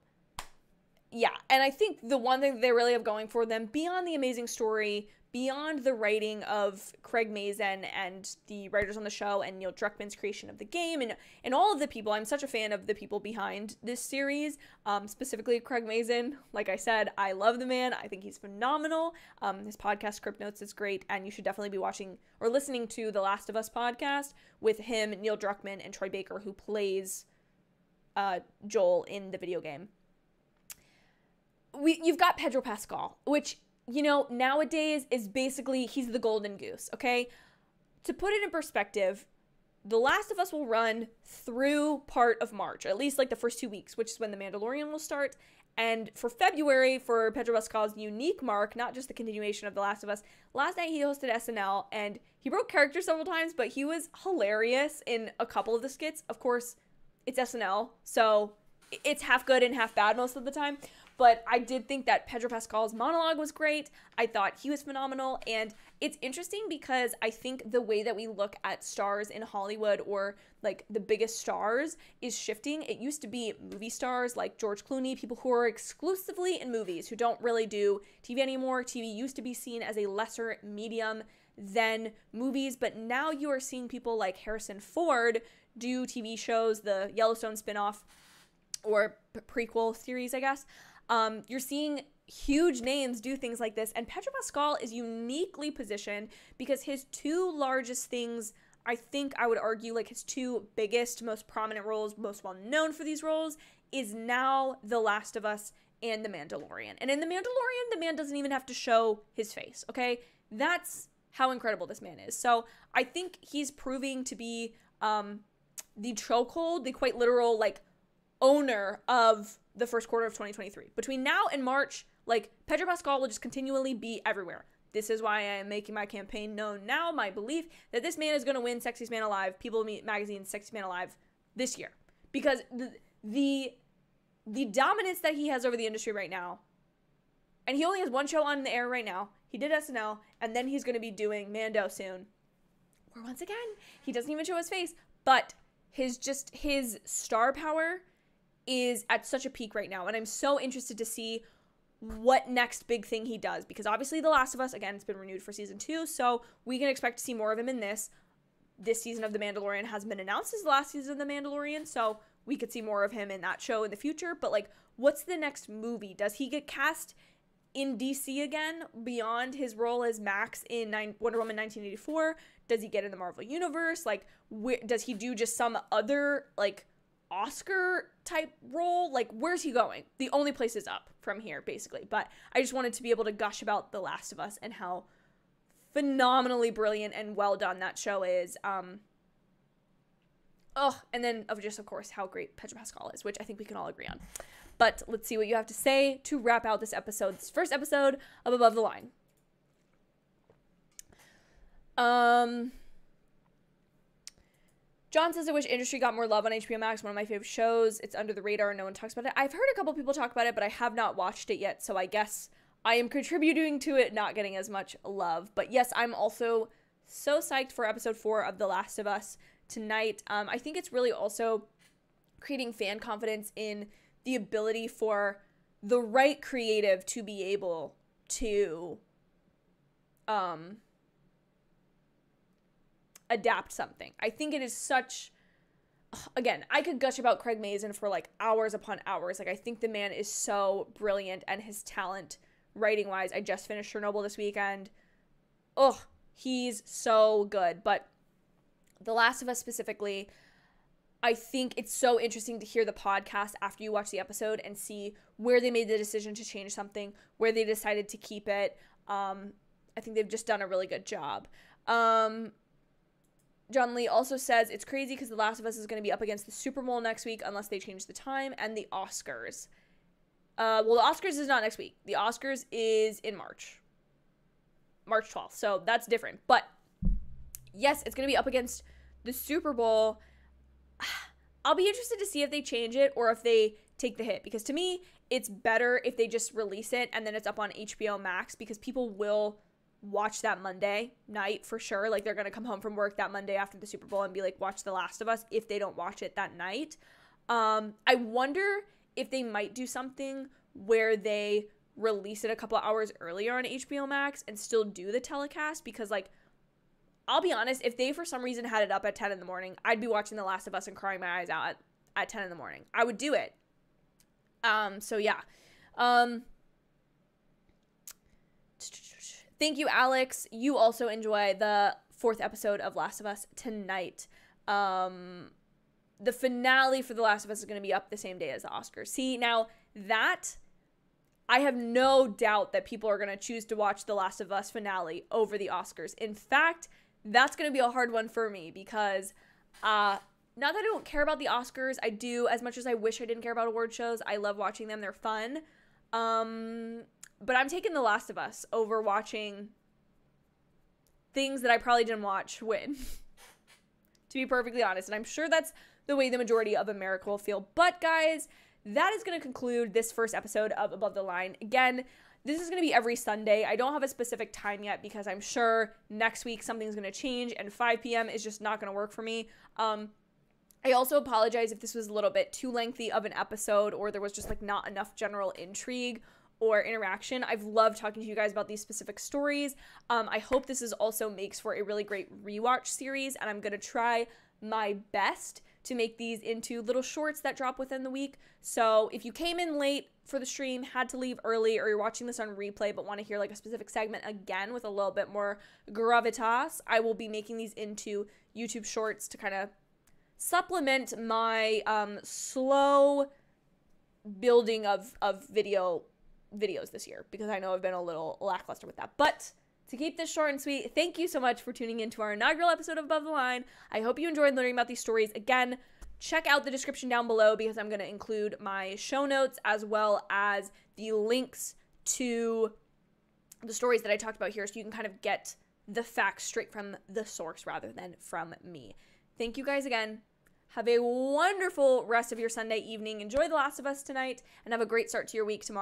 yeah, and I think the one thing they really have going for them, beyond the amazing story, beyond the writing of Craig Mazin and the writers on the show and Neil Druckmann's creation of the game and, and all of the people, I'm such a fan of the people behind this series, um, specifically Craig Mazin. Like I said, I love the man. I think he's phenomenal. Um, his podcast, Script Notes, is great, and you should definitely be watching or listening to The Last of Us podcast with him, Neil Druckmann, and Troy Baker, who plays uh, Joel in the video game. We, you've got Pedro Pascal, which... you know, nowadays is basically, he's the golden goose, okay? To put it in perspective, The Last of Us will run through part of March, at least like the first two weeks, which is when The Mandalorian will start. And for February, for Pedro Pascal's unique mark, not just the continuation of The Last of Us, last night he hosted S N L, and he broke character several times, but he was hilarious in a couple of the skits. Of course, it's S N L, so it's half good and half bad most of the time. But I did think that Pedro Pascal's monologue was great. I thought he was phenomenal. And it's interesting because I think the way that we look at stars in Hollywood, or like the biggest stars, is shifting. It used to be movie stars like George Clooney, people who are exclusively in movies, who don't really do T V anymore. T V used to be seen as a lesser medium than movies. But now you are seeing people like Harrison Ford do T V shows, the Yellowstone spinoff or prequel series, I guess. Um, you're seeing huge names do things like this, and Pedro Pascal is uniquely positioned because his two largest things, I think I would argue, like his two biggest, most prominent roles, most well known for these roles, is now The Last of Us and The Mandalorian. And in The Mandalorian, the man doesn't even have to show his face, okay? That's how incredible this man is. So I think he's proving to be um, the chokehold, the quite literal, like, owner of the first quarter of twenty twenty-three. Between now and March, like, Pedro Pascal will just continually be everywhere. This is why I am making my campaign known now, my belief that this man is going to win Sexiest Man Alive, People Magazine's Sexiest Man Alive this year. Because the, the the dominance that he has over the industry right now, and he only has one show on the air right now. He did S N L, and then he's going to be doing Mando soon. Where once again, he doesn't even show his face, but his just his star power is at such a peak right now, and I'm so interested to see what next big thing he does, because obviously The Last of Us, again, it's been renewed for season two, so we can expect to see more of him in this. This season of The Mandalorian hasn't been announced as the last season of The Mandalorian, so we could see more of him in that show in the future. But like, what's the next movie? Does he get cast in D C again beyond his role as Max in Wonder Woman nineteen eighty-four? Does he get in the Marvel Universe? Like, wh does he do just some other, like, Oscar type role? Like, where's he going? The only place is up from here, basically. But I just wanted to be able to gush about The Last of Us and how phenomenally brilliant and well done that show is. Um, oh, and then of just, of course, how great Pedro Pascal is, which I think we can all agree on. But let's see what you have to say to wrap out this episode, this first episode of Above the Line. Um... John says, I wish Industry got more love on H B O Max, one of my favorite shows. It's under the radar and no one talks about it. I've heard a couple people talk about it, but I have not watched it yet, so I guess I am contributing to it not getting as much love. But yes, I'm also so psyched for episode four of The Last of Us tonight. Um, I think it's really also creating fan confidence in the ability for the right creative to be able to um. adapt something. I think it is such, again, I could gush about Craig Mazin for like hours upon hours. Like, I think the man is so brilliant, and his talent writing wise, I just finished Chernobyl this weekend. Oh, he's so good. But The Last of Us specifically, I think it's so interesting to hear the podcast after you watch the episode and see where they made the decision to change something, where they decided to keep it. Um, I think they've just done a really good job. Um, John Lee also says, it's crazy because The Last of Us is going to be up against the Super Bowl next week unless they change the time, and the Oscars. Uh, well, the Oscars is not next week. The Oscars is in March. March twelfth. So that's different. But yes, it's going to be up against the Super Bowl. I'll be interested to see if they change it or if they take the hit, because to me, it's better if they just release it and then it's up on H B O Max, because people will watch that Monday night for sure. Like, they're going to come home from work that Monday after the Super Bowl and be like, watch The Last of Us, if they don't watch it that night. Um, I wonder if they might do something where they release it a couple hours earlier on H B O Max and still do the telecast, because, like, I'll be honest, if they for some reason had it up at ten in the morning, I'd be watching The Last of Us and crying my eyes out at, at ten in the morning. I would do it. Um, so yeah. Um, Thank you, Alex. You also enjoy the fourth episode of Last of Us tonight. Um, the finale for The Last of Us is going to be up the same day as the Oscars. See, now that, I have no doubt that people are going to choose to watch The Last of Us finale over the Oscars. In fact, that's going to be a hard one for me, because Uh, not that I don't care about the Oscars. I do. As much as I wish I didn't care about award shows, I love watching them. They're fun. Um, but I'm taking The Last of Us over watching things that I probably didn't watch win, to be perfectly honest. And I'm sure that's the way the majority of America will feel. But guys, that is going to conclude this first episode of Above the Line. Again, this is going to be every Sunday. I don't have a specific time yet because I'm sure next week something's going to change and five p m is just not going to work for me. Um, I also apologize if this was a little bit too lengthy of an episode or there was just like not enough general intrigue or interaction. I've loved talking to you guys about these specific stories. Um, I hope this is also makes for a really great rewatch series, and I'm going to try my best to make these into little shorts that drop within the week. So if you came in late for the stream, had to leave early, or you're watching this on replay but want to hear like a specific segment again with a little bit more gravitas, I will be making these into YouTube shorts to kind of supplement my um, slow building of, of video videos this year, because I know I've been a little lackluster with that. But to keep this short and sweet, thank you so much for tuning into our inaugural episode of Above the Line. I hope you enjoyed learning about these stories. Again, check out the description down below because I'm going to include my show notes as well as the links to the stories that I talked about here, so you can kind of get the facts straight from the source rather than from me. Thank you guys again. Have a wonderful rest of your Sunday evening. Enjoy The Last of Us tonight and have a great start to your week tomorrow.